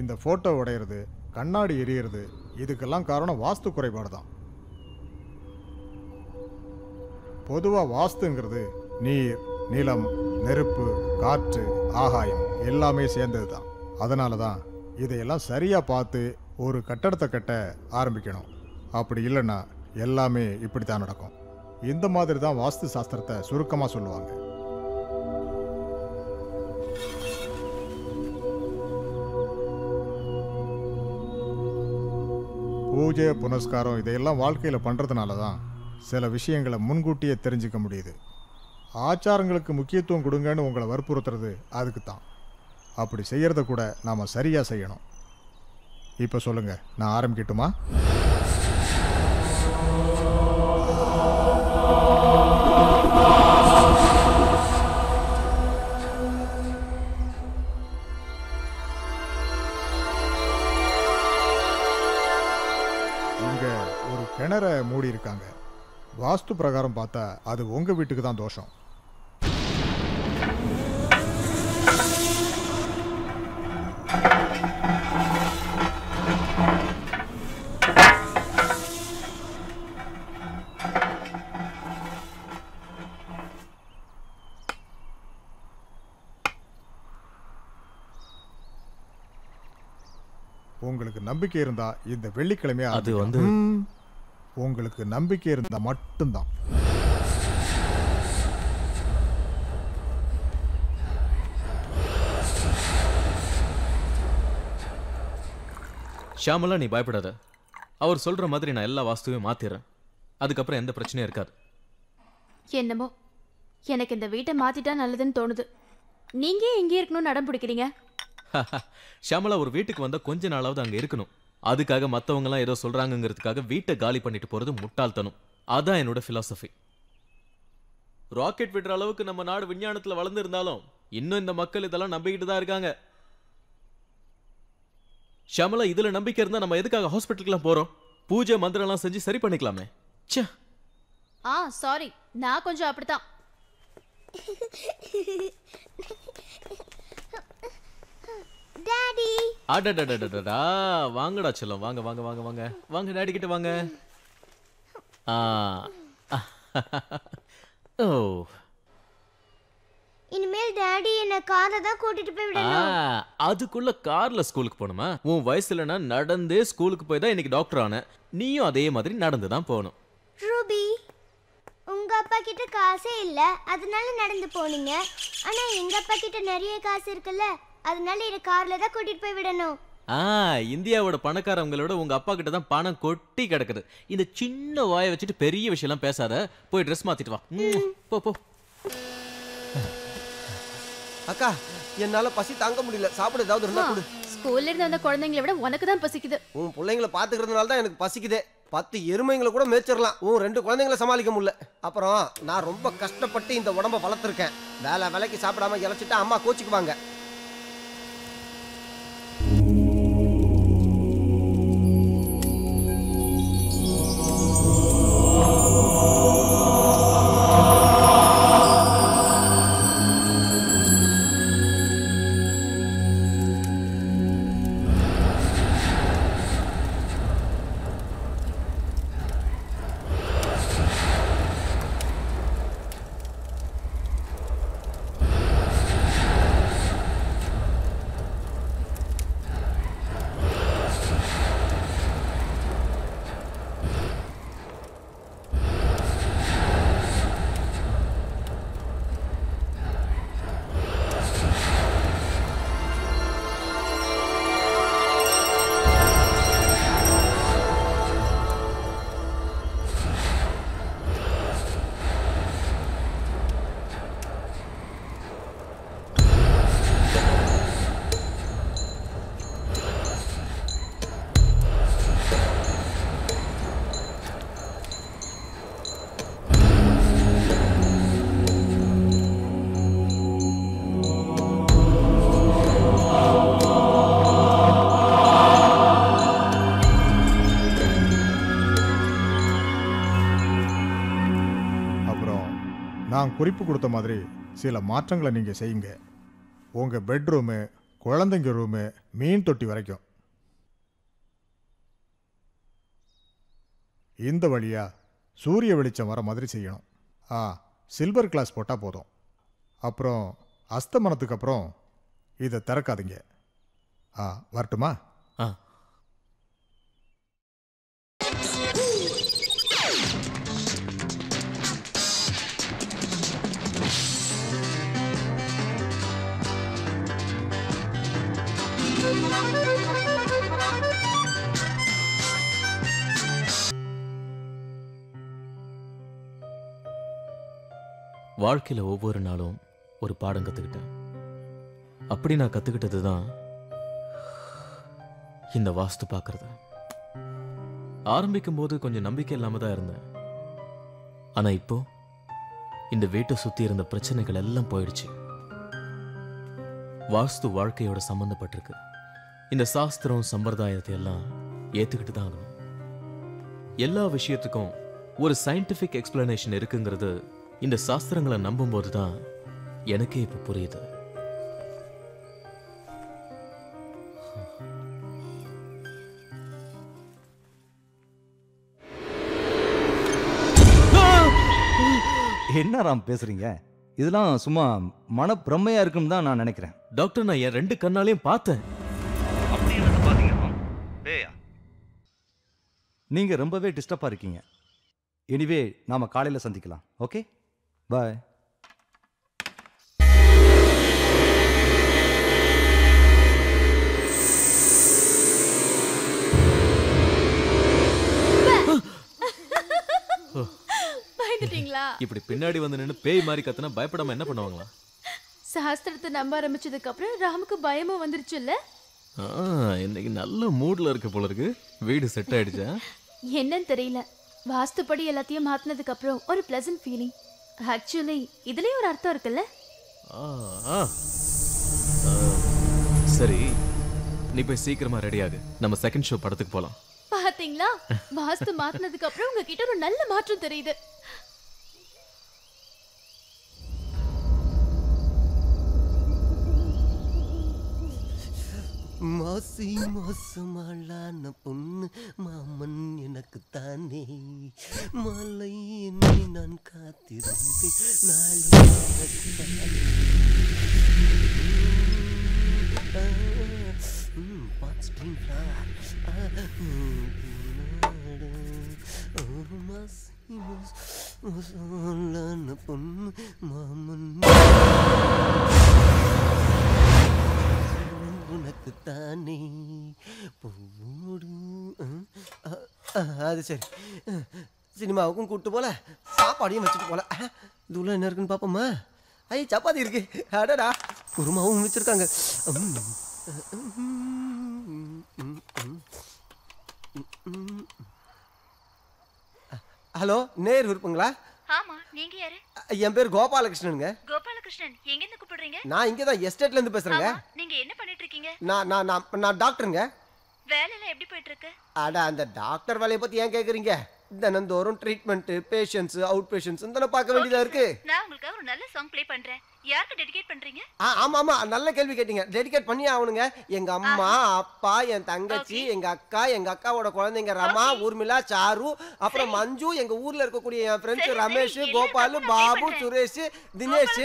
இந்த ஃபோட்டோ உடையிறது, கண்ணாடி எரியறது, இதுக்கெல்லாம் காரணம் வாஸ்து குறைபாடு தான். பொதுவாக வாஸ்துங்கிறது நீர், நிலம், நெருப்பு, காற்று, ஆகாயம் எல்லாமே சேர்ந்தது தான். அதனால தான் இதையெல்லாம் சரியாக பார்த்து ஒரு கட்டடத்தை கட்ட ஆரம்பிக்கணும். அப்படி இல்லைன்னா எல்லாமே இப்படி தான் நடக்கும். இந்த மாதிரி தான் வாஸ்து சாஸ்திரத்தை சுருக்கமாக சொல்லுவாங்க. பூஜை, புனஸ்காரம் இதையெல்லாம் வாழ்க்கையில் பண்ணுறதுனால தான் சில விஷயங்களை முன்கூட்டியே தெரிஞ்சுக்க முடியுது. ஆச்சாரங்களுக்கு முக்கியத்துவம் கொடுங்கன்னு உங்களை வற்புறுத்துறது அதுக்கு தான். அப்படி செய்கிறத கூட நாம் சரியாக செய்யணும். இப்போ சொல்லுங்கள், நான் ஆரம்பிக்கட்டுமா? கிணறை மூடி இருக்காங்க. வாஸ்து பிரகாரம் பார்த்தா அது உங்க வீட்டுக்கு தான் தோஷம். உங்களுக்கு நம்பிக்கை இருந்தா இந்த வெள்ளிக்கிழமையா அது வந்து உங்களுக்கு நம்பிக்கை இருந்தால் மட்டும்தான். ஷியாமலா, நீ பயப்படாத. அவர் சொல்ற மாதிரி நான் எல்லா வாஸ்துவையும் மாத்திடுறேன். அதுக்கப்புறம் எந்த பிரச்சனையும் இருக்காது. என்னமோ எனக்கு இந்த வீட்டை மாத்திட்டா நல்லதுன்னு தோணுது. நீங்க எங்க இருக்கணும்னு அடம் பிடிக்கிறீங்க. ஷியாமலா, ஒரு வீட்டுக்கு வந்தா கொஞ்ச நாளாவது அங்க இருக்கணும். அதுக்காக மற்றவங்கலாம் ஏதோ சொல்கிறாங்கங்கிறதுக்காக வீட்டை காலி பண்ணிட்டு போகிறது முட்டாள்தனம். அதான் என்னோட ஃபிலாசபி. ராக்கெட் விடுற அளவுக்கு நம்ம நாடு விஞ்ஞானத்தில் வளர்ந்துருந்தாலும் இன்னும் இந்த மக்கள் இதெல்லாம் நம்பிக்கிட்டு தான் இருக்காங்க. Shyamala, idhula nambike irundha nama edhukaga hospital ku porom pooja mandrala senji sari pannikalame cha sorry na konjam appadha daddy adadadadada vaangada chellam vaanga daddy kitta vaanga oh இனிமேல் டாடி என்ன கார்ல தான் கூட்டிட்டு போய் விடணும். அதுக்குள்ள கார்ல ஸ்கூலுக்கு போணுமா? உன் வயசுலனா நடந்தே ஸ்கூலுக்கு போய் தான் இன்னைக்கு டாக்டர் ஆன. நீயும் அதே மாதிரி நடந்து தான் போணும். ரூபி, உங்க அப்பா கிட்ட காசே இல்ல, அதனால நடந்து போனீங்க. ஆனா எங்க அப்பா கிட்ட நிறைய காசு இருக்குல்ல, அதனால இத கார்ல தான் கூட்டிட்டு போய் விடணும். இந்தியாவோட பணக்காரங்களோட உங்க அப்பா கிட்ட தான் பணம் கொட்டி கிடக்குது. இந்த சின்ன வாயை வச்சிட்டு பெரிய விஷயம்லாம் பேசாத. போய் Dress மாத்திட்டு வா. போ போ. அக்கா என்னால பசி தாங்க முடியல, சாப்பிட ஏதாவது இருந்தா கொடு. ஸ்கூல்ல இருந்து வந்த குழந்தைகளை விட உனக்கு தான் பசிக்குது. உன் புள்ளைங்களை பாத்துக்கிறதுனால தான் எனக்கு பசிக்குதே. 10 எருமைங்களை கூட மேய்ச்சிரலாம், உன் 2 குழந்தைகளை சமாளிக்க முடியல. அப்புறம் நான் ரொம்ப கஷ்டப்பட்டு இந்த உடம்ப வளர்த்திருக்கேன். வேளை வேளைக்கு சாப்பிடாம இலச்சிட்டா அம்மா கோச்சிக்குவாங்க. குறிப்பு கொடுத்த மாதிரி சில மாற்றங்களை நீங்க செய்யுங்க. உங்க பெட்ரூம், குழந்தைங்க ரூம், மீன் தொட்டி வரைக்கும் இந்த வழியா சூரிய வெளிச்சம் வர மாதிரி செய்யணும். சில்வர் கிளாஸ் போட்டா போதும். அப்புறம் அஸ்தமனத்துக்கு அப்புறம் இதை திறக்காதீங்க. வரட்டுமா? வாழ்க்கையில ஒவ்வொரு நாளும் ஒரு பாடம் கத்துக்கிட்டேன். அப்படி நான் கத்துக்கிட்டதுதான் இந்த வாஸ்து பார்க்கறது. ஆரம்பிக்கும் போது கொஞ்சம் நம்பிக்கை இல்லாம தான் இருந்தேன். ஆனா இப்போ இந்த வீட்டை சுத்தி இருந்த பிரச்சனைகள் எல்லாம் போயிடுச்சு. வாஸ்து வாழ்க்கையோட சம்பந்தப்பட்டிருக்கு. இந்த சாஸ்திரம் சம்பிரதாயத்தை எல்லாம் ஏத்துக்கிட்டு தான் ஆகணும். எல்லா விஷயத்துக்கும் ஒரு சயின்டிஃபிக் எக்ஸ்பிளனேஷன் இருக்குங்கிறது இந்த சாஸ்திரங்களை நம்பும்போது தான் எனக்கே இப்போ புரியுது. என்ன ராம் பேசுறீங்க? இதெல்லாம் சும்மா மன பிரம்மையா இருக்குன்னு தான் நான் நினைக்கிறேன். டாக்டர், நான் என் 2 கண்ணாலையும் பார்த்தேன். நீங்க ரொம்பவே டிஸ்டர்பா இருக்கீங்க. எனிவே நாம காலையில சந்திக்கலாம். Okay, bye. பயந்துட்டீங்களா? இப்படி பின்னாடி வந்து நின்னு பேய் மாதிரி கத்துனா பயப்படாம என்ன பண்ணுவாங்களா? சாஸ்திரத்தை நம்ப ஆரம்பிச்சதுக்கு அப்புறம் ராமுக்கு பயமும் வந்துருச்சுல்ல. இன்னைக்கு நல்ல மூட்ல இருக்க போல இருக்கு. வீடு செட் ஆயிடுச்சா என்னன்னு தெரியல. வாஸ்துப்படி எல்லாத்தையும் மாத்தினதுக்கு அப்புறம் ஒரு பிளசன்ட் ஃபீலிங். ஆக்சுவலி இதுலயும் ஒரு அர்த்தம் இருக்குல்ல. சரி, நீ போய் சீக்கிரமா ரெடி ஆகு. நம்ம செகண்ட் ஷோ படத்துக்கு போலாம். பாத்தீங்களா? வாஸ்து மாத்துனதுக்கு அப்புறம் உங்ககிட்ட ஒரு நல்ல மாற்றம் தெரியுது. மாசி மாசமாளான பொண்ணு மாமன் எனக்கு தானே மாலை என்னை நான் காத்திருந்து நாள் பொண்ணு மாமன் உனக்கு தானே போடு. அது சரி, சினிமாவுக்கும் கூப்பிட்டு போல, சாப்பாடையும் வச்சுட்டு போல. இதுல என்ன இருக்குன்னு பாப்போம்மா. ஐ, சப்பாத்தி இருக்கு. அடடா, குருமாவும் வச்சிருக்காங்க. ஹலோ, நேர் விருப்பங்களா? ஆமா, நீங்க யாரு? என் பேர் கோபாலகிருஷ்ணனுங்க. கோபாலகிருஷ்ணன், எங்க இருந்து கூப்பிடுறீங்க? நான் இங்க தான், எஸ்டேட்ல இருந்து பேசுறேங்க. நீங்க என்ன பண்ணிட்டு இருக்கீங்க? நான் டாக்டருங்க. வேலை எல்லாம் எப்படி போயிட்டு இருக்கு? அட, அந்த டாக்டர் வேலைய பத்தி ஏன் கேக்குறீங்க? தினந்தோறும் ட்ரீட்மென்ட், பேஷண்ட்ஸ், அவுட் பேஷண்ட்ஸ் தான பார்க்க வேண்டியதா இருக்கு. நான் உங்களுக்கு ஒரு நல்ல சாங் ப்ளே பண்றேன். யாருக்கு டெடிகேட் பண்றீங்க? ஆமா ஆமா, நல்ல கேள்வி கேட்டிங்க. டெடிகேட் பண்ணி ஆவணுங்க. எங்க அம்மா, அப்பா, என் தங்கச்சி, எங்க அக்கா, எங்க அக்காவோட குழந்தைங்க ரமா, ஊர்மிளா, சாரு, அப்புறம் மஞ்சு, எங்க ஊர்ல இருக்கக்கூடிய என் ஃப்ரெண்ட்ஸ் ரமேஷ், கோபால், பாபு, சுரேஷ், தினேஷ்.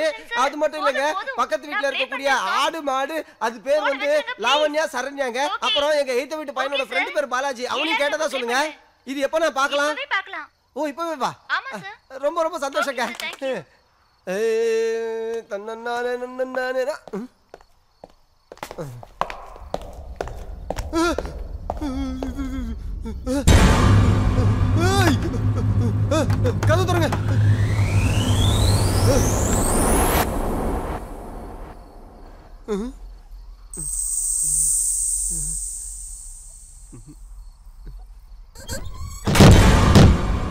அது மட்டும் இல்லைங்க, பக்கத்து வீட்டுல இருக்கக்கூடிய ஆடு மாடு, அது பேர் வந்து லாவண்யா, சரண்யாங்க. அப்புறம் எங்க எய்த்த வீட்டு பையனோட ஃப்ரெண்ட் பேர் பாலாஜி. அவனையும் கேட்டதா சொல்லுங்க. இது எப்ப நான் பார்க்கலாம்? ஓ, இப்பவே வா. ரொம்ப ரொம்ப சந்தோஷங்க. கதவு தருங்க.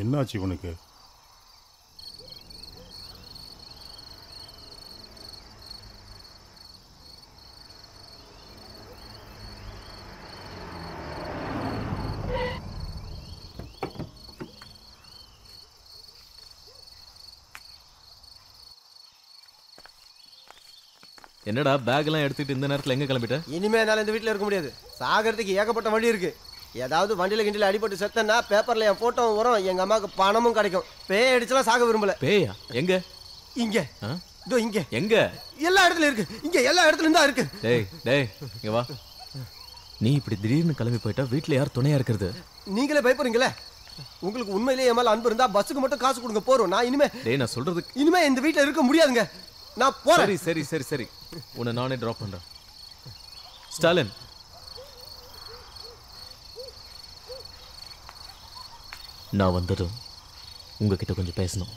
என்னாச்சு உனக்கு? என்னடா பேக் எல்லாம் எடுத்துட்டு இந்த நேரத்துல எங்க கிளம்பிட்ட? இனிமே என்னால இந்த வீட்டுல இருக்க முடியாது. சாகிறதுக்கு ஏகப்பட்ட வழி இருக்கு. ஏதாவது வண்டியில கிண்டில அடிபட்டு செத்தனா பேப்பர்ல என் போட்டோ வரும், எங்க அம்மாக்கு பணமும் கிடைக்கும். பேய் அடிச்சலாம் சாக விரும்பல. பேயா? எங்க? இங்க. இதோ இங்க. எங்க? எல்லா இடத்துல இருக்கு. இங்க எல்லா இடத்துல இருந்தா இருக்கு. டேய் டேய், இங்க வா. நீ இப்படி திடீர்னு கிளம்பி போயிட்டா வீட்டுல யார் துணையா இருக்கிறது? நீங்களே பயப்படுறீங்களே. உங்களுக்கு உண்மையிலேயே என் மேல அன்பு இருந்தா பஸ்ஸுக்கு மட்டும் காசு கொடுங்க, போறோம். நான் இனிமே டேய், நான் சொல்றது இனிமே இந்த வீட்டுல இருக்க முடியாதுங்க. நான் போறேன். சரி சரி சரி சரி, உன்னை நானே டிராப் பண்றேன். ஸ்டாலின், நான் வந்துடும். உங்ககிட்ட கொஞ்சம் பேசணும்.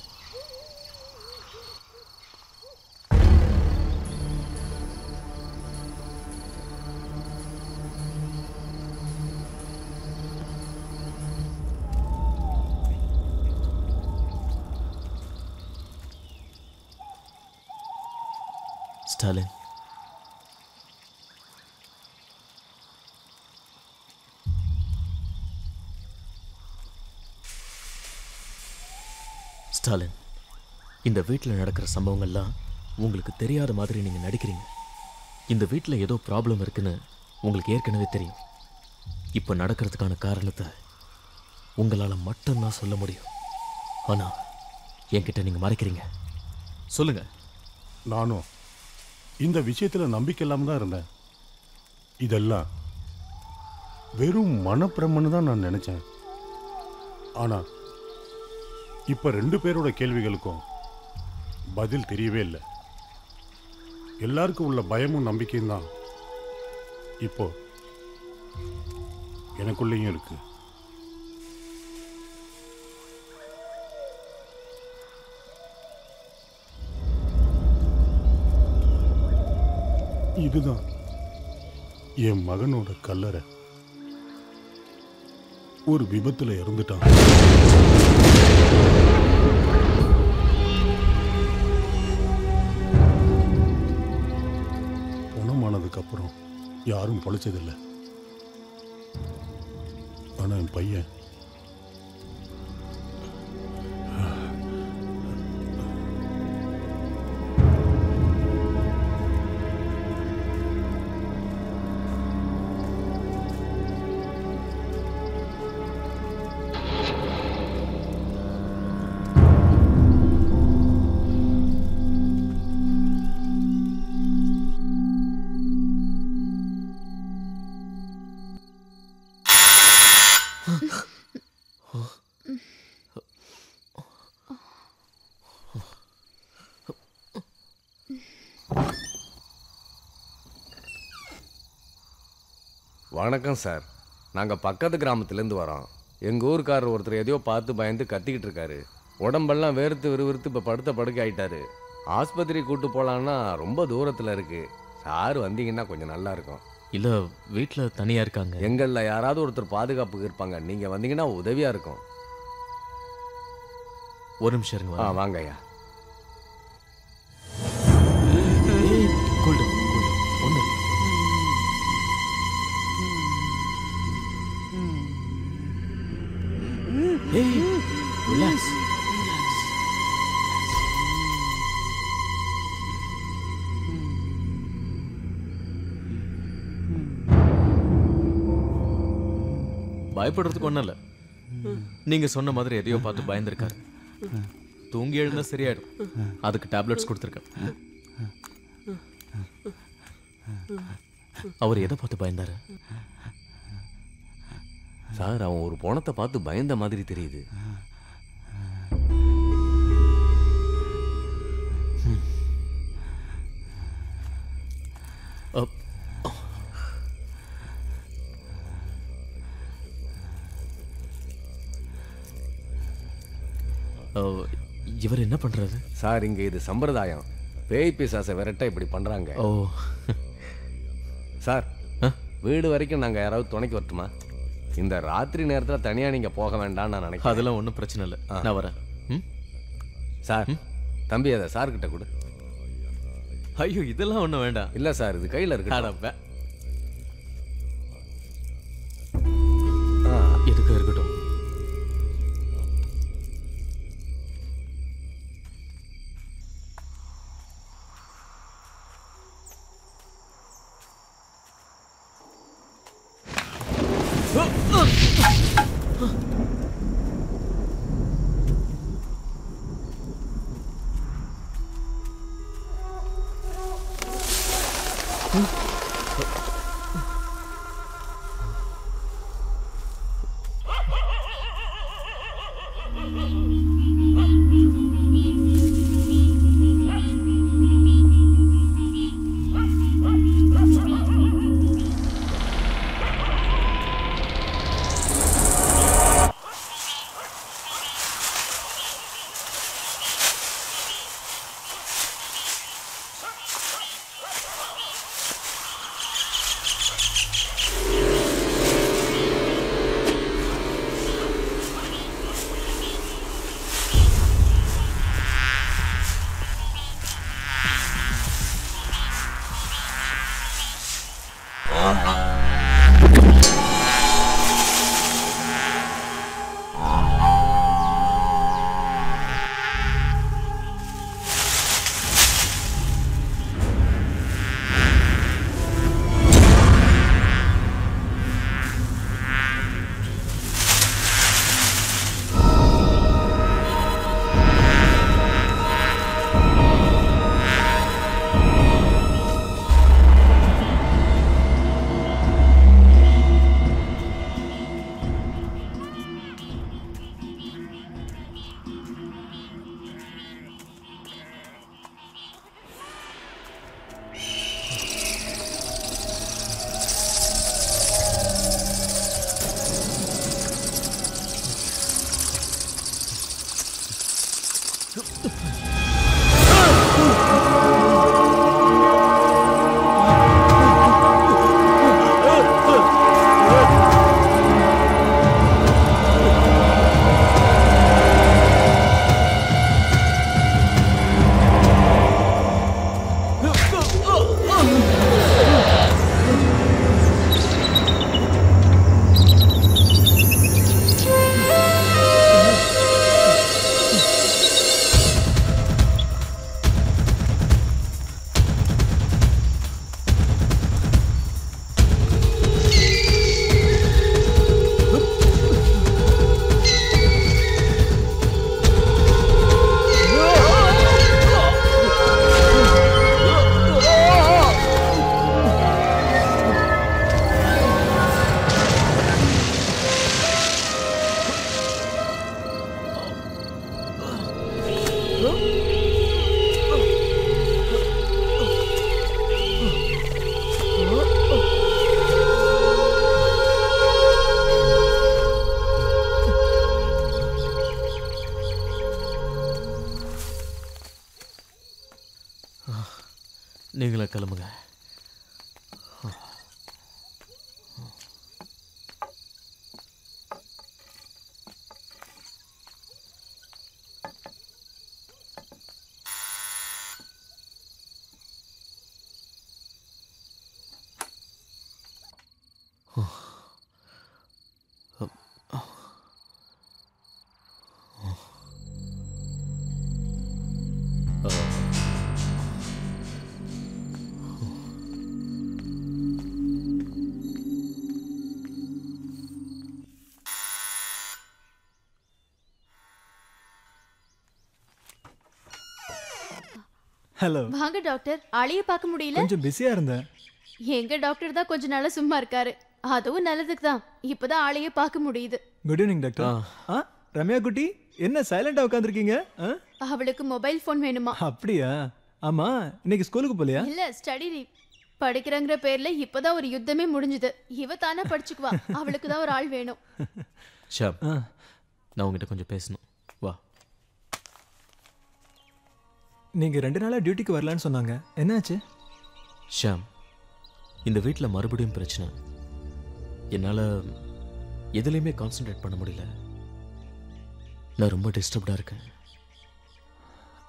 ஸ்டாலின், ஸ்டாலின், இந்த வீட்டில் நடக்கிற சம்பவங்கள்லாம் உங்களுக்கு தெரியாத மாதிரி நீங்கள் நடிக்கிறீங்க. இந்த வீட்டில் ஏதோ ப்ராப்ளம் இருக்குன்னு உங்களுக்கு ஏற்கனவே தெரியும். இப்போ நடக்கிறதுக்கான காரணத்தை உங்களால் மட்டும்தான் சொல்ல முடியும். ஆனால் என்கிட்ட நீங்கள் மறைக்கிறீங்க. சொல்லுங்கள். நானும் இந்த விஷயத்தில் நம்பிக்கை இல்லாமல் தான் இருந்தேன். இதெல்லாம் வெறும் மனப்பிரமன்னு தான் நான் நினச்சேன். ஆனால் இப்போ ரெண்டு பேரோட கேள்விகளுக்கும் பதில் தெரியவே இல்லை. எல்லாருக்கும் உள்ள பயமும் நம்பிக்கையும் தான் இப்போ எனக்குள்ளேயும் இருக்கு. இதுதான் என் மகனோட கல்லறை. ஒரு விபத்துல இறந்துட்டான். குணமானதுக்கு அப்புறம் யாரும் பொழைச்சதில்லை. ஆனா என் பையன் வணக்கம் சார். நாங்கள் பக்கத்து கிராமத்துலேருந்து வரோம். எங்கள் ஊருக்காரர் ஒருத்தர் எதையோ பார்த்து பயந்து கத்திக்கிட்டு இருக்காரு. உடம்பெல்லாம் வேர்த்து விறுவிறுத்து இப்போ படுத்த படுக்க ஆகிட்டாரு. ஆஸ்பத்திரி கூட்டு போகலான்னா ரொம்ப தூரத்தில் இருக்குது. சார் வந்தீங்கன்னா கொஞ்சம் நல்லாயிருக்கும். இல்லை வீட்டில் தனியாக இருக்காங்க. எங்களில் யாராவது ஒருத்தர் பாதுகாப்புக்கு இருப்பாங்க. நீங்கள் வந்தீங்கன்னா உதவியாக இருக்கும். ஒரு நிமிஷம் வாங்க ஐயா. பயப்படுறதுக்கு ஒன்றும் இல்லை. நீங்கள் சொன்ன மாதிரி எதையோ பார்த்து பயந்துருக்காரு. தூங்கி எழுந்தா சரியாயிடும். அதுக்கு டேப்லெட்ஸ் கொடுத்துருக்கேன். அவர் எதை பார்த்து பயந்தாரு சார்? அவன் ஒரு போனத்தை பார்த்து பயந்த மாதிரி தெரியுது. இவர் என்ன பண்றது சார்? இங்க இது சம்பிரதாயம். பேய் பிசாசை விரட்ட இப்படி பண்றாங்க. ஓ சார், வீடு வரைக்கும் நாங்க யாராவது துணைக்கு வரட்டுமா? இந்த ராத்திரி நேரத்துல தனியா நீங்க போக வேண்டாம் நான் நினைக்கிறேன். அதெல்லாம் ஒன்றும் பிரச்சனை இல்லை, நான் வரேன். சார் தம்பி அதை சார் கிட்ட கொடு. ஐயோ இதெல்லாம் ஒன்றும் வேண்டாம். இல்லை சார், இது கையில் இருக்கு. எதுக்கு இருக்கட்டும். நீங்களே கிளம்புங்க. Hello. வாங்க டாக்டர், ஆளையே பார்க்க முடியல. கொஞ்சம் பிஸியா இருந்தேன். எங்க டாக்டர் தான் கொஞ்ச நாளா சும்மா இருக்காரு. அதுவும் நல்லதுக்கு தான். இப்போதான் ஆளையே பார்க்க முடியுது. Good evening doctor. ரம்யா குட்டி, என்ன சைலண்டா உட்கார்ந்திருக்கீங்க? அவளுக்கு மொபைல் ஃபோன் வேணுமா? அப்படியே. ஆமா, இன்னைக்கு ஸ்கூலுக்கு போலையா? இல்ல, ஸ்டடி லீவ். படிக்கறங்கற பேர்ல இப்போதான் ஒரு யுத்தமே முடிஞ்சுது. இவ தானா படிச்சுக்குவா. அவளுக்கு தான் ஒரு ஆள் வேணும். ஷாப். நான் உன்கிட்ட கொஞ்சம் பேசணும். வா. நீங்க ரெண்டு நாளா டியூட்டிக்கு வரலான்னு சொன்னாங்க, என்னாச்சு? ஷாம், இந்த வீட்டில் மறுபடியும் பிரச்சனை. என்னால் எதுலேயுமே கான்சன்ட்ரேட் பண்ண முடியல. நான் ரொம்ப டிஸ்டர்ப்டாக இருக்கேன்.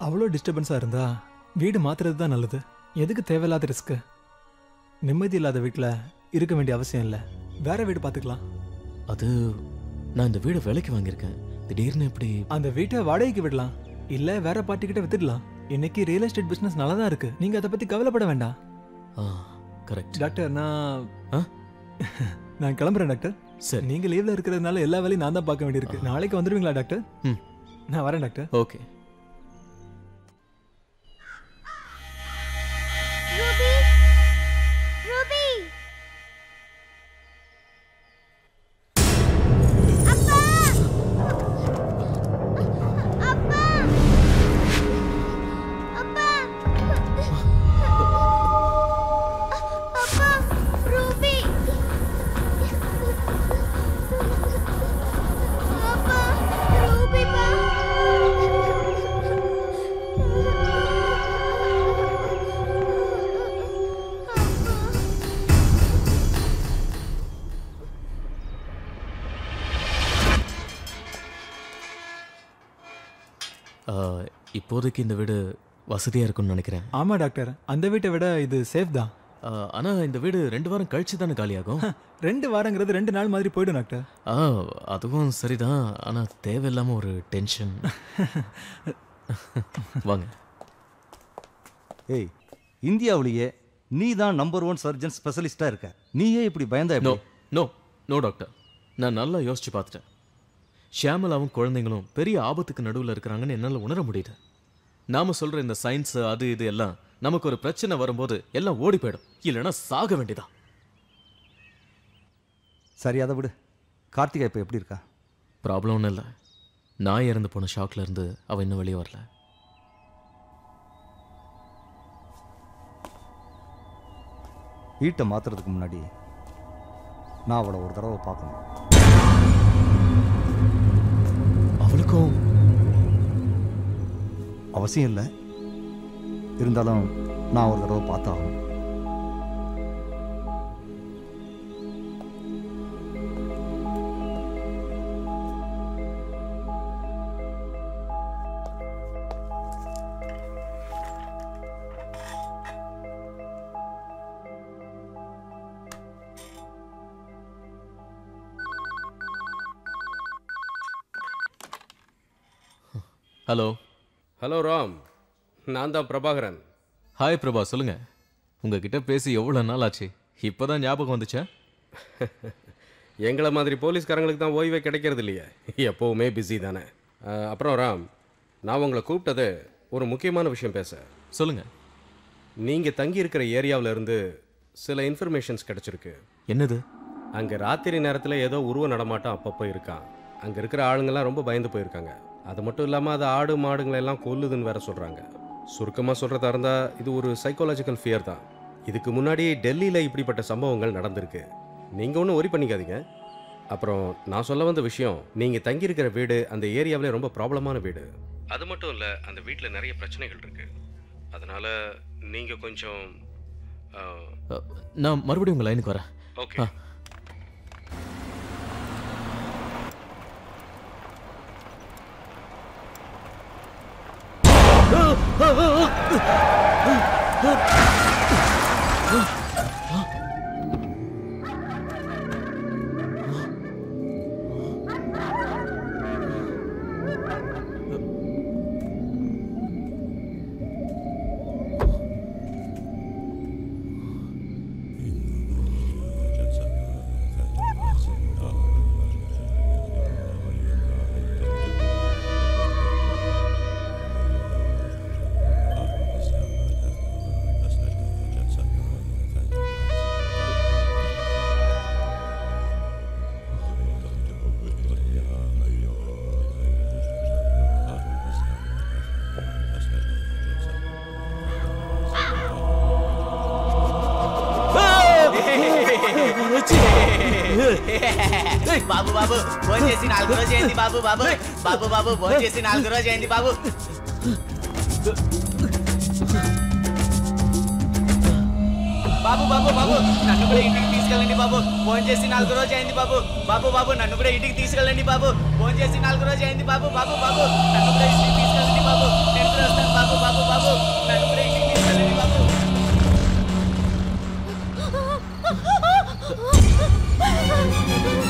அவ்வளோ டிஸ்டர்பன்ஸாக இருந்தா வீடு மாத்துறது தான் நல்லது. எதுக்கு தேவையில்லாத ரிஸ்க்கு? நிம்மதி இல்லாத வீட்டில் இருக்க வேண்டிய அவசியம் இல்லை. வேற வீடு பார்த்துக்கலாம். அது நான் இந்த வீடை விலைக்கு வாங்கியிருக்கேன். திடீர்னு எப்படி? அந்த வீட்டை வாடகைக்கு விடலாம், இல்லை வேற பார்ட்டிக்கிட்ட வித்துடலாம். இன்னைக்கு ரியல் எஸ்டேட் பிசினஸ் நல்லா தான் இருக்கு. நீங்க அதை பத்தி கவலைப்பட வேண்டாம். Correct doctor. நான் கிளம்புறேன் டாக்டர். சரி, நீங்க லீவ்ல இருக்கிறதுனால எல்லா வேலையும் நான் தான் பார்க்க வேண்டியிருக்கு. நாளைக்கு வந்துடுவீங்களா டாக்டர்? நான் வரேன் டாக்டர். ஓகே. இப்போதைக்கு இந்த வீடு வசதியாக இருக்கும்னு நினைக்கிறேன். ஆமாம் டாக்டர், அந்த வீட்டை விட இது சேஃப் தான். ஆனால் இந்த வீடு 2 வாரம் கழிச்சு தானே காலியாகும். 2 வாரங்கிறது 2 நாள் மாதிரி போய்டும் டாக்டர். அதுவும் சரிதான், ஆனால் தேவையில்லாமல் ஒரு டென்ஷன். வாங்க. ஏய், இந்தியாவிலேயே நீ தான் நம்பர் 1 சர்ஜன் ஸ்பெஷலிஸ்டாக இருக்க. நீயே இப்படி பயந்தா? நோ நோ நோ டாக்டர், நான் நல்லா யோசிச்சு பார்த்துட்டேன். ஷியாமலாவும் குழந்தைங்களும் பெரிய ஆபத்துக்கு நடுவில் இருக்கிறாங்கன்னு என்னால் உணர முடியுது. நாம் சொல்கிற இந்த சயின்ஸு அது இது எல்லாம் நமக்கு ஒரு பிரச்சனை வரும்போது எல்லாம் ஓடி போயிடும், இல்லைன்னா சாக வேண்டியதான். சரி, அதை விடு. கார்த்திகா இப்போ எப்படி இருக்கா? ப்ராப்ளம் ஒன்றும் இல்லை. நான் இறந்து போன ஷாக்கில் இருந்து அவள் இன்னும் வெளியே வரல. வீட்டை மாற்றுறதுக்கு முன்னாடி நான் அவளை ஒரு தடவை பார்க்கணும். அவளுக்கும் அவசியம் இல்லை, இருந்தாலும் நான் ஒரு தடவை பார்த்தாகணும். ஹலோ. ஹலோ ராம், நான் தான் பிரபாகரன். ஹாய் பிரபா, சொல்லுங்கள். உங்ககிட்ட பேசி எவ்வளோ நாள் ஆச்சு, இப்போ தான் ஞாபகம் வந்துச்சா? எங்களை மாதிரி போலீஸ்காரங்களுக்கு தான் ஓய்வே கிடைக்கிறது இல்லையா, எப்போவுமே பிஸி தானே. அப்புறம் ராம், நான் உங்களை கூப்பிட்டது ஒரு முக்கியமான விஷயம் பேச. சொல்லுங்கள். நீங்கள் தங்கியிருக்கிற ஏரியாவிலேருந்து சில இன்ஃபர்மேஷன்ஸ் கிடச்சிருக்கு. என்னது? அங்கே ராத்திரி நேரத்தில் ஏதோ உருவ நடமாட்டம் அப்பப்போ இருக்கான். அங்கே இருக்கிற ஆளுங்கள்லாம் ரொம்ப பயந்து போயிருக்காங்க. அது மட்டும் இல்லாமல் அது ஆடு மாடுங்களெல்லாம் கொல்லுதுன்னு வேற சொல்கிறாங்க. சுருக்கமாக சொல்கிறதா இருந்தால் இது ஒரு சைக்காலஜிக்கல் ஃபியர் தான். இதுக்கு முன்னாடி டெல்லியில் இப்படிப்பட்ட சம்பவங்கள் நடந்திருக்கு. நீங்கள் ஒன்றும் ஒரி பண்ணிக்காதீங்க. அப்புறம் நான் சொல்ல வந்த விஷயம், நீங்கள் தங்கியிருக்கிற வீடு அந்த ஏரியாவிலே ரொம்ப ப்ராப்ளமான வீடு. அது மட்டும் இல்லை, அந்த வீட்டில் நிறைய பிரச்சனைகள் இருக்குது. அதனால நீங்க கொஞ்சம் நான் மறுபடியும் உங்க லைனுக்கு வரேன். ஓகே. బాబు బాబు బాబు బాబు నన్ను కూడా ఇంటికి తీసుకెళ్ళండి బాబు. ఫోన్ చేసి 4 రోజు అయింది బాబు. బాబు బాబు నన్ను కూడా ఇంటికి తీసుకెళ్ళండి బాబు. ఫోన్ చేసి 4 రోజు అయింది బాబు. బాబు బాబు నన్ను కూడా ఇంటికి తీసుకెళ్ళండి బాబు. నేను వస్తాను బాబు. బాబు బాబు నన్ను కూడా ఇంటికి తీసుకెళ్ళండి బాబు.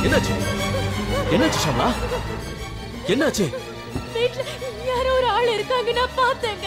என்னாச்சு என்னாச்சு ஷாமா? என்னாச்சு? வீட்ல யாரோ ஒரு ஆள் இருக்காங்க, நான் பார்த்தேங்க.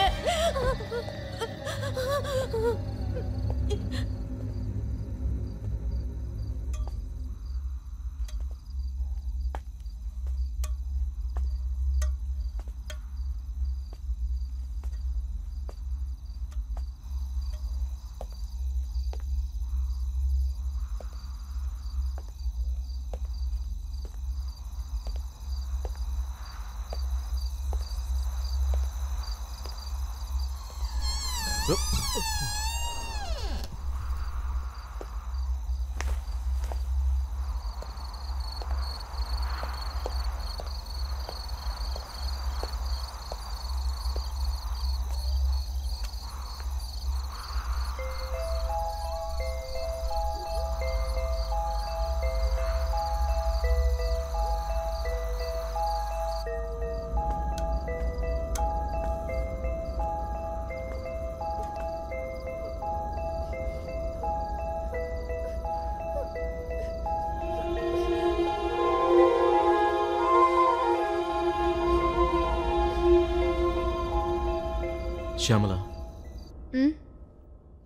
ஷியாமலா,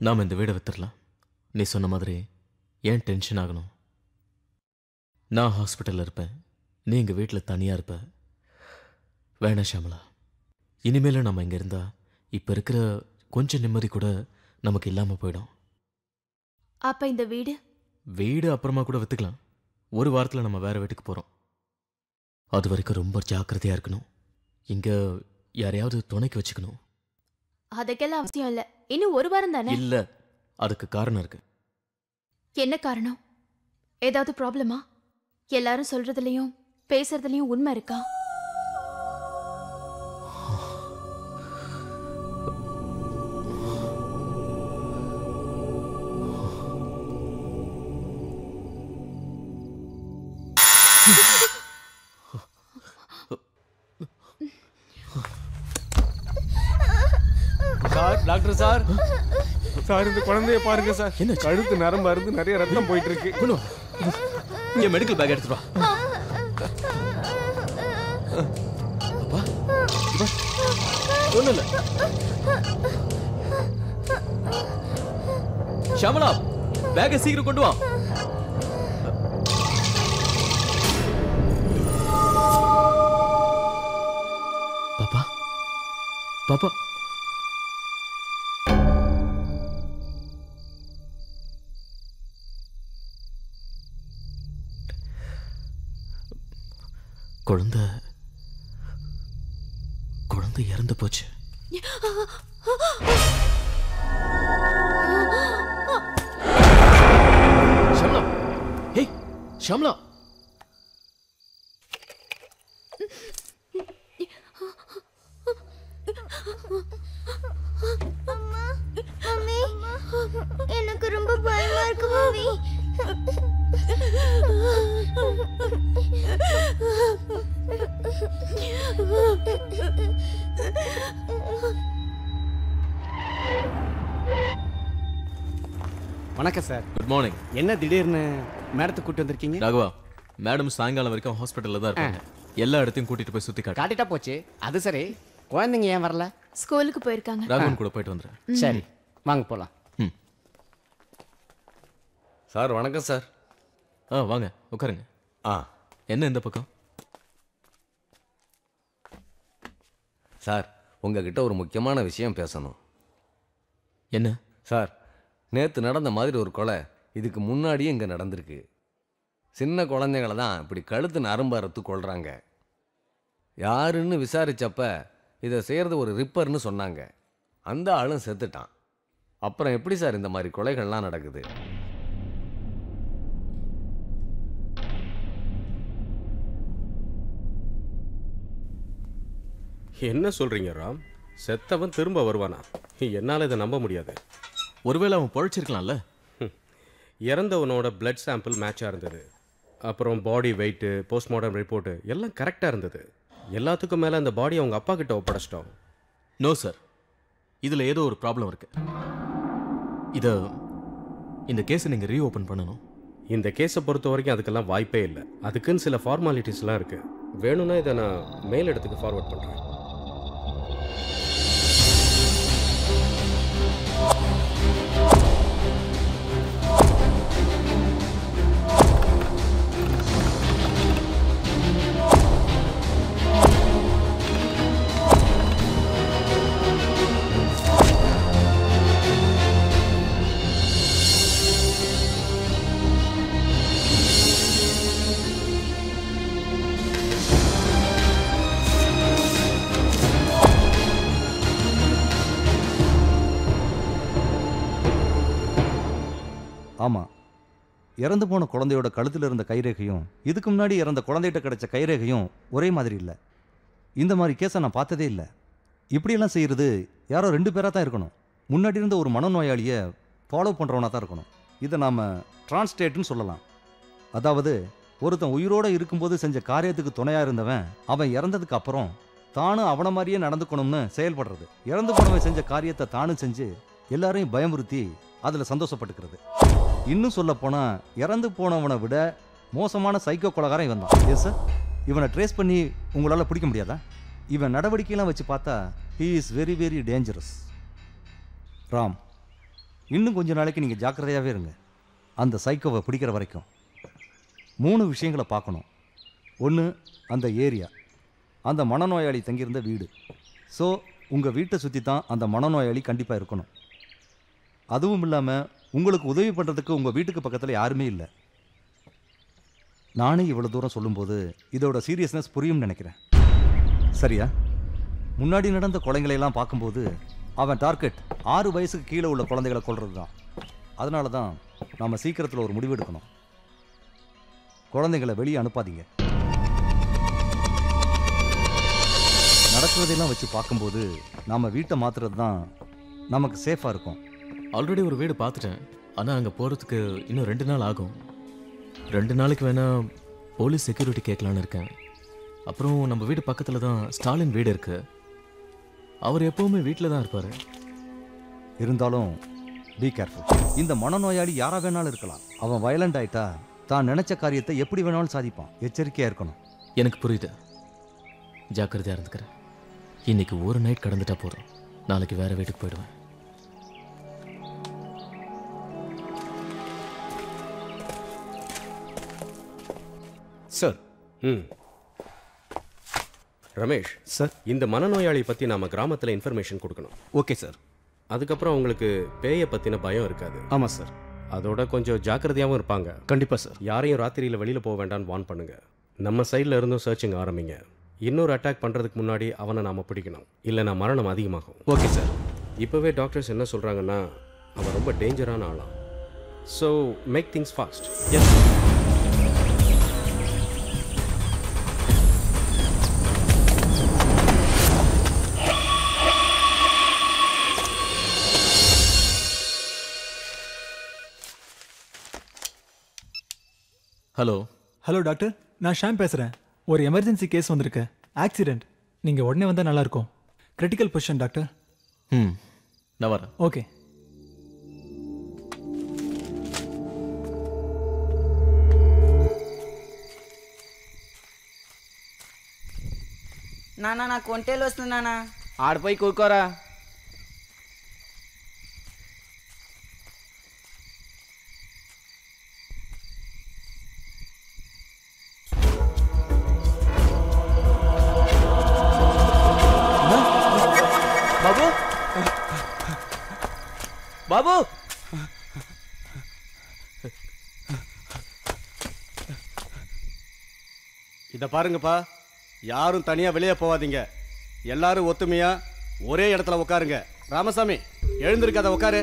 நாம் இந்த வீடை வித்துடலாம். நீ சொன்ன மாதிரி ஏன் டென்ஷன் ஆகணும்? நான் ஹாஸ்பிட்டலில் இருப்பேன், நீ எங்கள் வீட்டில் தனியாக இருப்ப. வேணாம் ஷியாமலா, இனிமேல் நம்ம இங்கே இருந்தால் இப்போ இருக்கிற கொஞ்சம் நிம்மதி கூட நமக்கு இல்லாமல் போயிடும். அப்போ இந்த வீடு அப்புறமா கூட விற்றுக்கலாம். ஒரு வாரத்தில் நம்ம வேறு வீட்டுக்கு போகிறோம். அது வரைக்கும் ரொம்ப ஜாக்கிரதையாக இருக்கணும். இங்கே யாரையாவது துணைக்கு வச்சுக்கணும். அதெல்லாம் அவசியம் இல்லை, இன்னும் ஒரு வாரம் தானே. இல்லை, அதுக்கு காரணம் இருக்கு. என்ன காரணம்? ஏதாவது ப்ராப்ளமா? எல்லாரும் சொல்றதுலயும் பேசுறதுலயும் உண்மை இருக்கா? டாக்டர் சார், சார் இந்த குழந்தைய பாருங்க சார். என்ன? கழுத்து நரம்பா இருந்து நிறைய ரத்தம் போயிட்டு இருக்கு. நீ மெடிக்கல் பேக் எடுத்துட்டு வா. அப்பா ஒண்ணு இல்ல. ஷாமலா, பேக்கை சீக்கிரம் கொண்டு வா. பாப்பா பாப்பா குழந்தை குழந்தை இறந்து போச்சு. ஷாமலா, ஏய் ஷாமலா, எனக்கு ரொம்ப பயமா இருக்கு மாமி. வணக்கம் சார். Good morning. என்ன திடீர்னு மேடத்தை கூட்டி வந்திருக்கீங்க? ராகவா, மேடம் சாயங்காலம் வரைக்கும் ஹாஸ்பிட்டல்ல தான் இருக்காங்க. எல்லா இடத்தையும் கூட்டிட்டு போய் சுத்தி காட்டிட்டா போச்சு. அது சரி, குழந்தைங்க ஏன் வரல? ஸ்கூலுக்கு போயிருக்காங்க. ராகவன் கூட போயிட்டு வந்துறேன். சரி வாங்க போலாம். சார் வணக்கம் சார். ஆ வாங்க உட்காருங்க. ஆ என்ன இந்த பக்கம்? சார் உங்ககிட்ட ஒரு முக்கியமான விஷயம் பேசணும். என்ன சார்? நேற்று நடந்த மாதிரி ஒரு கொலை இதுக்கு முன்னாடியே இங்கே நடந்திருக்கு. சின்ன குழந்தைங்களை தான் இப்படி கழுத்து நரம்பறுத்து கொள்கிறாங்க. யாருன்னு விசாரித்தப்ப இதை செய்கிறது ஒரு ரிப்பர்னு சொன்னாங்க. அந்த ஆளும் செத்துட்டான். அப்புறம் எப்படி சார் இந்த மாதிரி கொலைகள்லாம் நடக்குது? என்ன சொல்கிறீங்க ராம்? செத்தவன் திரும்ப வருவானா? என்னால் இதை நம்ப முடியாது. ஒருவேளை அவன் பொழைச்சிருக்கலாம்ல. இறந்தவனோட பிளட் சாம்பிள் மேட்சாக இருந்தது. அப்புறம் பாடி வெயிட்டு, போஸ்ட்மார்டம் ரிப்போர்ட்டு எல்லாம் கரெக்டாக இருந்தது. எல்லாத்துக்கும் மேலே அந்த பாடி அவங்க அப்பா கிட்ட ஒப்படைச்சிட்டோம். நோ சார், இதில் ஏதோ ஒரு ப்ராப்ளம் இருக்கு. இந்த கேஸை நீங்கள் ரீஓப்பன் பண்ணணும். இந்த கேஸை பொறுத்த வரைக்கும் அதுக்கெல்லாம் வாய்ப்பே இல்லை. அதுக்குன்னு சில ஃபார்மாலிட்டிஸ்லாம் இருக்குது. வேணும்னா இதை நான் மேல் இடத்துக்கு ஃபார்வர்ட் பண்ணுறேன். ஆமாம், இறந்து போன குழந்தையோட கழுத்தில் இருந்த கைரேகையும் இதுக்கு முன்னாடி இறந்த குழந்தைகிட்ட கிடைச்ச கைரேகையும் ஒரே மாதிரி இல்லை. இந்த மாதிரி கேஸை நான் பார்த்ததே இல்லை. இப்படியெல்லாம் செய்கிறது யாரோ 2 பேராக தான் இருக்கணும். முன்னாடி இருந்த ஒரு மனநோயாளியை ஃபாலோ பண்ணுறவனாக தான் இருக்கணும். இதை நாம் டிரான்ஸ்டேட்னு சொல்லலாம். அதாவது ஒருத்தன் உயிரோடு இருக்கும்போது செஞ்ச காரியத்துக்கு துணையாக இருந்தவன் அவன் இறந்ததுக்கு அப்புறம் தானும் அவனை மாதிரியே நடந்துக்கணும்னு செயல்படுறது. இறந்து போனவன் செஞ்ச காரியத்தை தானும் செஞ்சு எல்லாரையும் பயமுறுத்தி அதில் சந்தோஷப்பட்டுக்கிறது. இன்னும் சொல்ல போனால் இறந்து போனவனை விட மோசமான சைக்கோ கொலைகாரன் இவன் தான். எஸ் சார், இவனை ட்ரேஸ் பண்ணி உங்களால் பிடிக்க முடியாதா? இவன் நடவடிக்கையெல்லாம் வச்சு பார்த்தா he is very very dangerous. Ram, இன்னும் கொஞ்சம் நாளைக்கு நீங்கள் ஜாக்கிரதையாகவே இருங்க. அந்த சைக்கோவை பிடிக்கிற வரைக்கும் 3 விஷயங்களை பார்க்கணும். 1, அந்த ஏரியா, அந்த மனநோயாளி தங்கியிருந்த வீடு. ஸோ உங்கள் வீட்டை சுற்றி தான் அந்த மனநோயாளி கண்டிப்பாக இருக்கணும். அதுவும் இல்லாமல் உங்களுக்கு உதவி பண்ணுறதுக்கு உங்கள் வீட்டுக்கு பக்கத்தில் யாருமே இல்லை. நானே இவ்வளோ தூரம் சொல்லும்போது இதோட சீரியஸ்னஸ் புரியும்னு நினைக்கிறேன். சரியா? முன்னாடி நடந்த குழந்தைகளெல்லாம் பார்க்கும்போது அவன் டார்கெட் 6 வயசுக்கு கீழே உள்ள குழந்தைகளை கொல்றது தான். அதனால தான் நாம் சீக்கிரத்தில் ஒரு முடிவு எடுக்கணும். குழந்தைங்களை வெளியே அனுப்பாதீங்க. நடக்கிறதெல்லாம் வச்சு பார்க்கும்போது நாம் வீட்டை மாற்றுறது தான் நமக்கு சேஃபாக இருக்கும். ஆல்ரெடி ஒரு வீடு பார்த்துட்டேன். ஆனால் அங்கே போகிறதுக்கு இன்னும் 2 நாள் ஆகும். 2 நாளைக்கு வேணால் போலீஸ் செக்யூரிட்டி கேட்கலான்னு இருக்கேன். அப்புறம் நம்ம வீடு பக்கத்தில் தான் ஸ்டாலின் வீடு இருக்குது. அவர் எப்போவுமே வீட்டில் தான் இருப்பார். இருந்தாலும் பி கேர்ஃபுல். இந்த மனநோயாளி யாராக வேணாலும் இருக்கலாம். அவன் வயலண்ட் ஆகிட்டா தான் நினச்ச காரியத்தை எப்படி வேணாலும் சாதிப்பான். எச்சரிக்கையாக இருக்கணும். எனக்கு புரியுது. ஜாக்கிரதையாக இருந்துக்கிறேன். இன்றைக்கி ஒரு நைட் கடந்துட்டா போகிறோம். நாளைக்கு வேறு வீட்டுக்கு போயிடுவேன். சார். ரமேஷ் சார், இந்த மனநோயாளி பற்றி நாம் கிராமத்தில் இன்ஃபர்மேஷன் கொடுக்கணும். Okay sir. அதுக்கப்புறம் அவங்களுக்கு பேயை பற்றின பயம் இருக்காது. ஆமாம் சார். அதோட கொஞ்சம் ஜாக்கிரதையாகவும் இருப்பாங்க. கண்டிப்பாக சார். யாரையும் ராத்திரியில் வெளியில் போக வேண்டான்னு வார்ன் பண்ணுங்கள். நம்ம சைடில் இருந்தும் சர்ச்சிங் ஆரம்பிங்க. இன்னொரு அட்டாக் பண்ணுறதுக்கு முன்னாடி அவனை நாம் பிடிக்கணும். இல்லைனா மரணம் அதிகமாகும். Okay sir. இப்போவே டாக்டர்ஸ் என்ன சொல்கிறாங்கன்னா அவன் ரொம்ப டேஞ்சரான ஆளாம். So make things fast. Yes sir. Hello. Hello, Doctor. I'm Shyam. One emergency case. Accident. You're going to come. Critical position, Doctor. Navara. Okay. Nana, konte losna nana. Aadpai kokora. Babu. Ida parunga pa. யாரும் தனியா வெளிய போவாதீங்க எல்லாரும் ஒத்துமையா ஒரே இடத்துல உட்காருங்க ராமசாமி எழுந்திருக்காத உட்காரு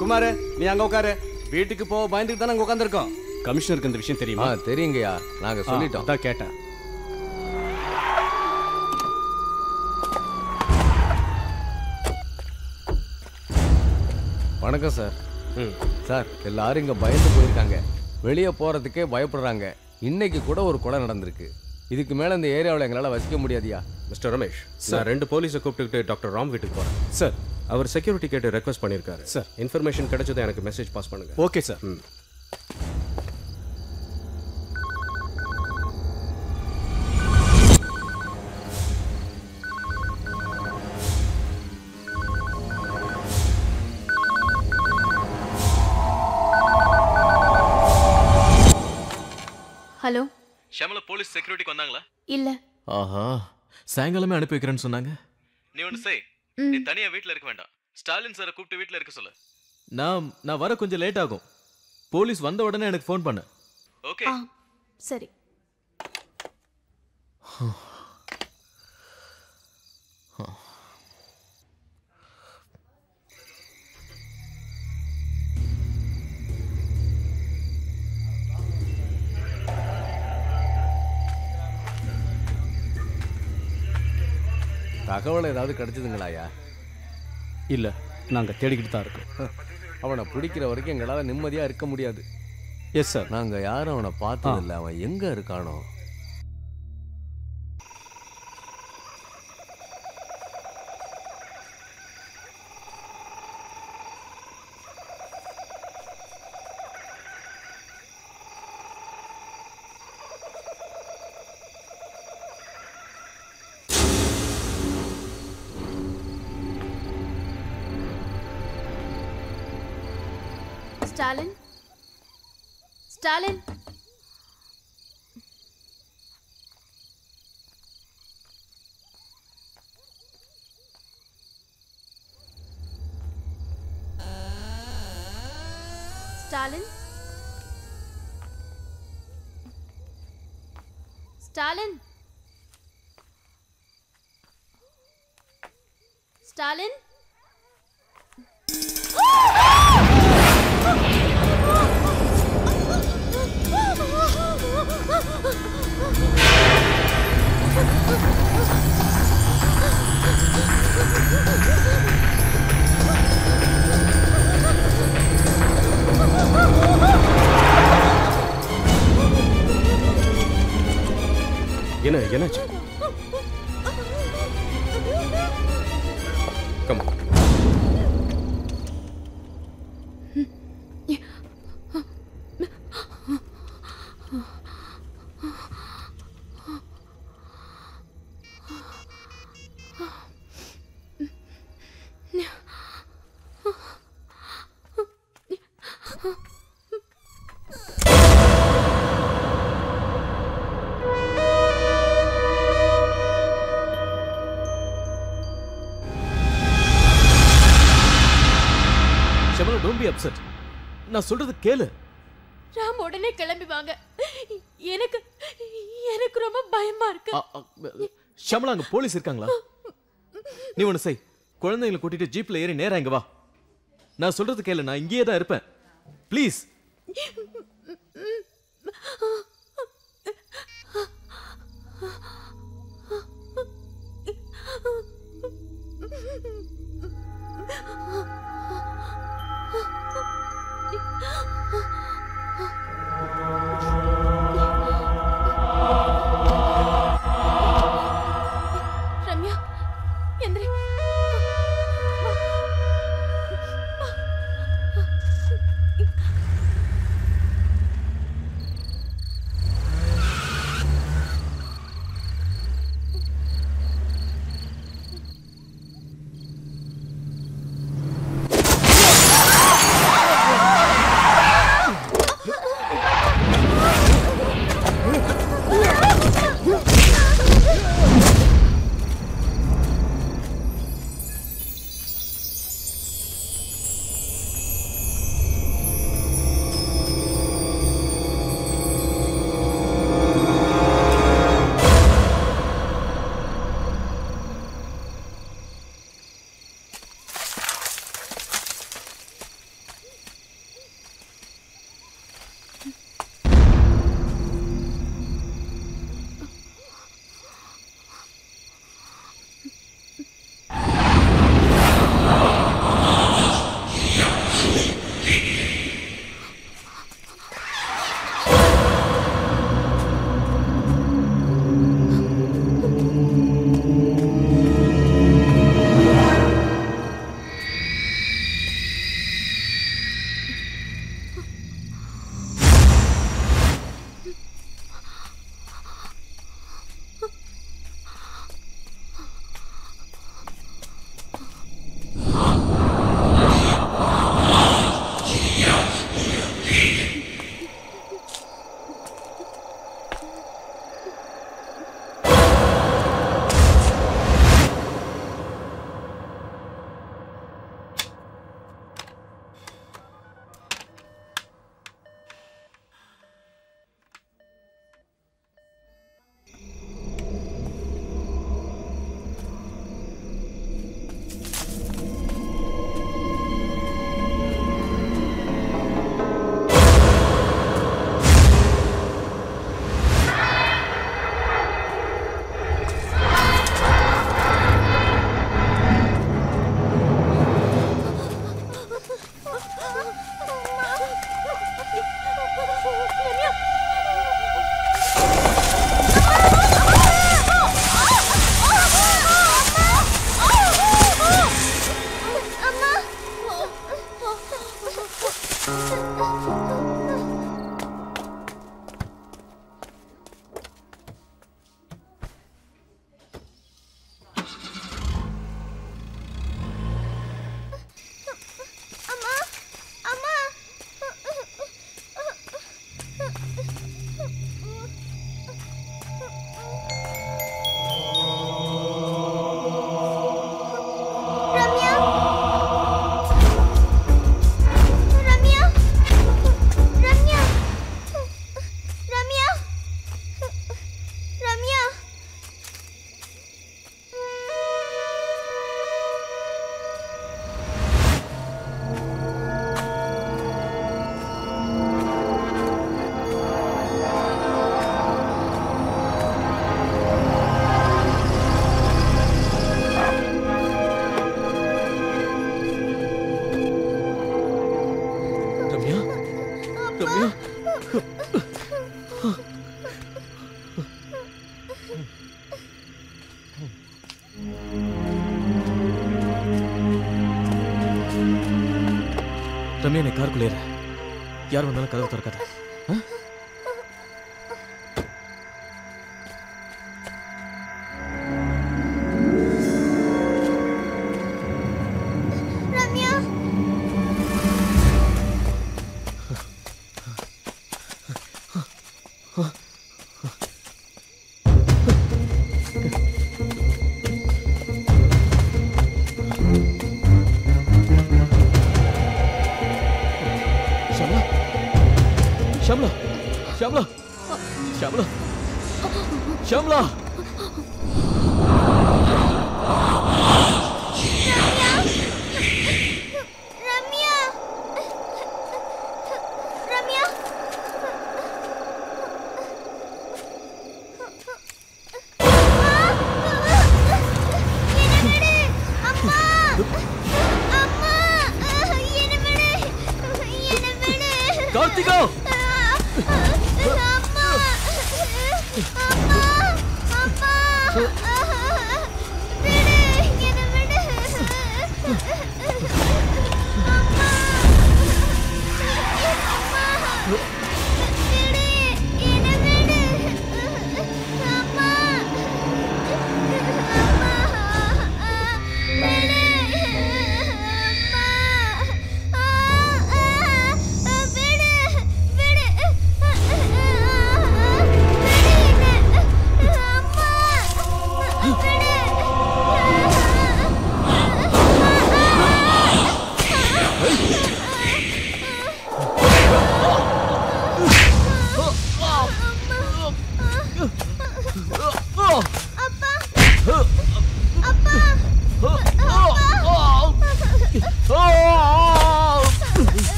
குமார் நீ அங்க உட்காரு வீட்டுக்கு போக பயந்துட்டு தான் அங்க உட்கார்ந்திருக்கோம் கமிஷனருக்கு இந்த விஷயம் தெரியுமா தெரியுங்கயா நாங்க சொல்லிட்டோம் அத கேட்டேன் வணக்கம் சார் சார் எல்லாரும் இங்க பயந்து போயிருக்காங்க வெளிய போறதுக்கே பயப்படுறாங்க இன்னைக்கு கூட ஒரு கொலை நடந்துருக்கு இதுக்கு மேல இந்த ஏரியாவுல எங்களால வசிக்க முடியாதியா மிஸ்டர் ரமேஷ் சார் ரெண்டு போலீஸை கூப்பிட்டுக்கிட்டு டாக்டர் ராம் வீட்டுக்கு போறேன் சார் அவர் செக்யூரிட்டி கேட்டு ரெக்வெஸ்ட் பண்ணியிருக்காரு சார் இன்ஃபர்மேஷன் கிடைச்சது எனக்கு மெசேஜ் பாஸ் பண்ணுங்க okay sir hello Shyamala police security வந்தாங்களா இல்ல ஆஹா சாயங்காலமே அனுப்பி வைக்கிறேன்னு சொன்னாங்க நீ ஒன்னு செய் நீ தனியா வீட்ல இருக்க வேண்டாம் ஸ்டாலின் சாரை கூப்பிட்டு வீட்ல இருக்க சொல்ல நான் வர கொஞ்சம் லேட் ஆகும் போலீஸ் வந்த உடனே எனக்கு ஃபோன் பண்ணு ஓகே சரி தகவல் ஏதாவது கிடைச்சதுங்களாயா இல்லை நாங்கள் தேடிக்கிட்டு தான் இருக்கோம் அவனை பிடிக்கிற வரைக்கும் எங்களால் நிம்மதியாக இருக்க முடியாது எஸ் சார் நாங்கள் யாரும் அவனை பார்த்ததில்லை அவன் எங்கே இருக்கானோ Stalin? Stalin? Stalin? Stalin? Stalin? என்னாச்சு கம் ஆன் நான் சொல்றது கேளு ராம் உடனே கிளம்பி வாங்க எனக்கு எனக்கு ரொம்ப பயமா இருக்கு ஷமலா அங்க போலீஸ் இருக்காங்களா நீ ஒன்னு செய் குழந்தைகளை கூட்டிட்டு ஜீப்ல ஏறி நேரா இங்க வா நான் சொல்றது கேளு நான் இங்கேயே தான் இருப்பேன் ப்ளீஸ் Oh मैंने कार को ले रहा है यार, वंदना कदम तोड़ कर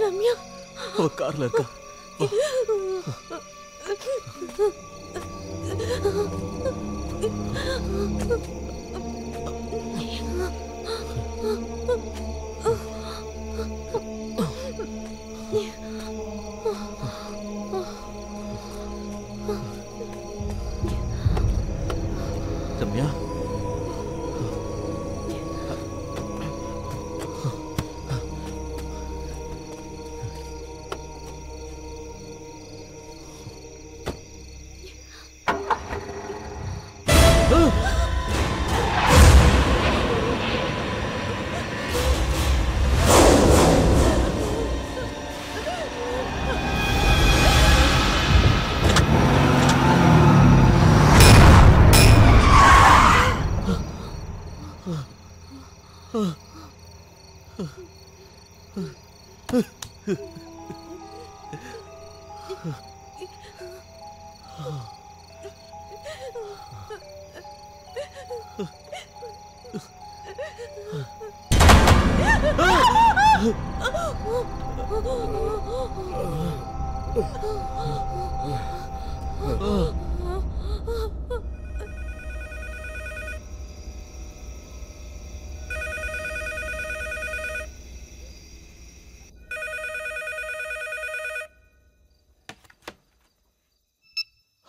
ரம்யா அவ கார்ல இருக்கா?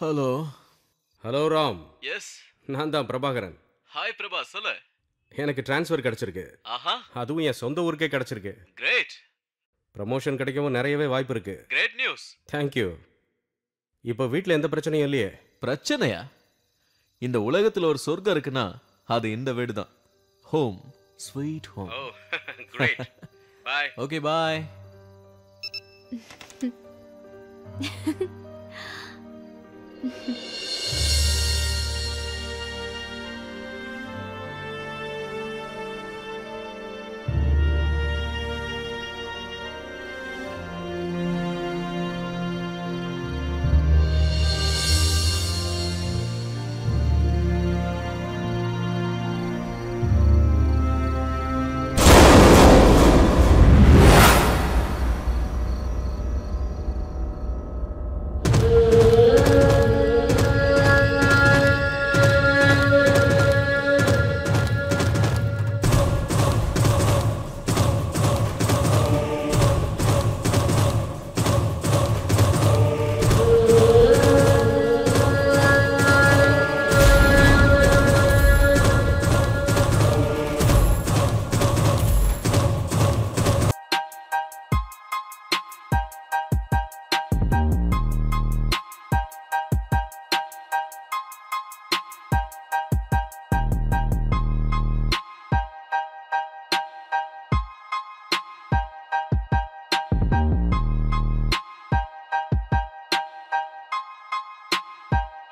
Hello hello Ram. எஸ், நான் தான் பிரபாகரன். ஹாய் பிரபா, சொல்லு. எனக்கு டிரான்ஸ்ஃபர் கிடைச்சிருக்கு. ஆஹா, அதுவும் என் சொந்த ஊருக்கே கிடைச்சிருக்கு. கிரேட். ப்ரமோஷன் கிடைக்கவும் நிறையவே வாய்ப்பு இருக்கு. Great news. தேங்க்யூ. இப்போ வீட்டில் எந்த பிரச்சனையும் இல்லையே? பிரச்சனையா? இந்த உலகத்தில் ஒரு சொர்க்கம் இருக்குன்னா அது இந்த வீடு தான். Home sweet home. Oh great. Bye. Okay by.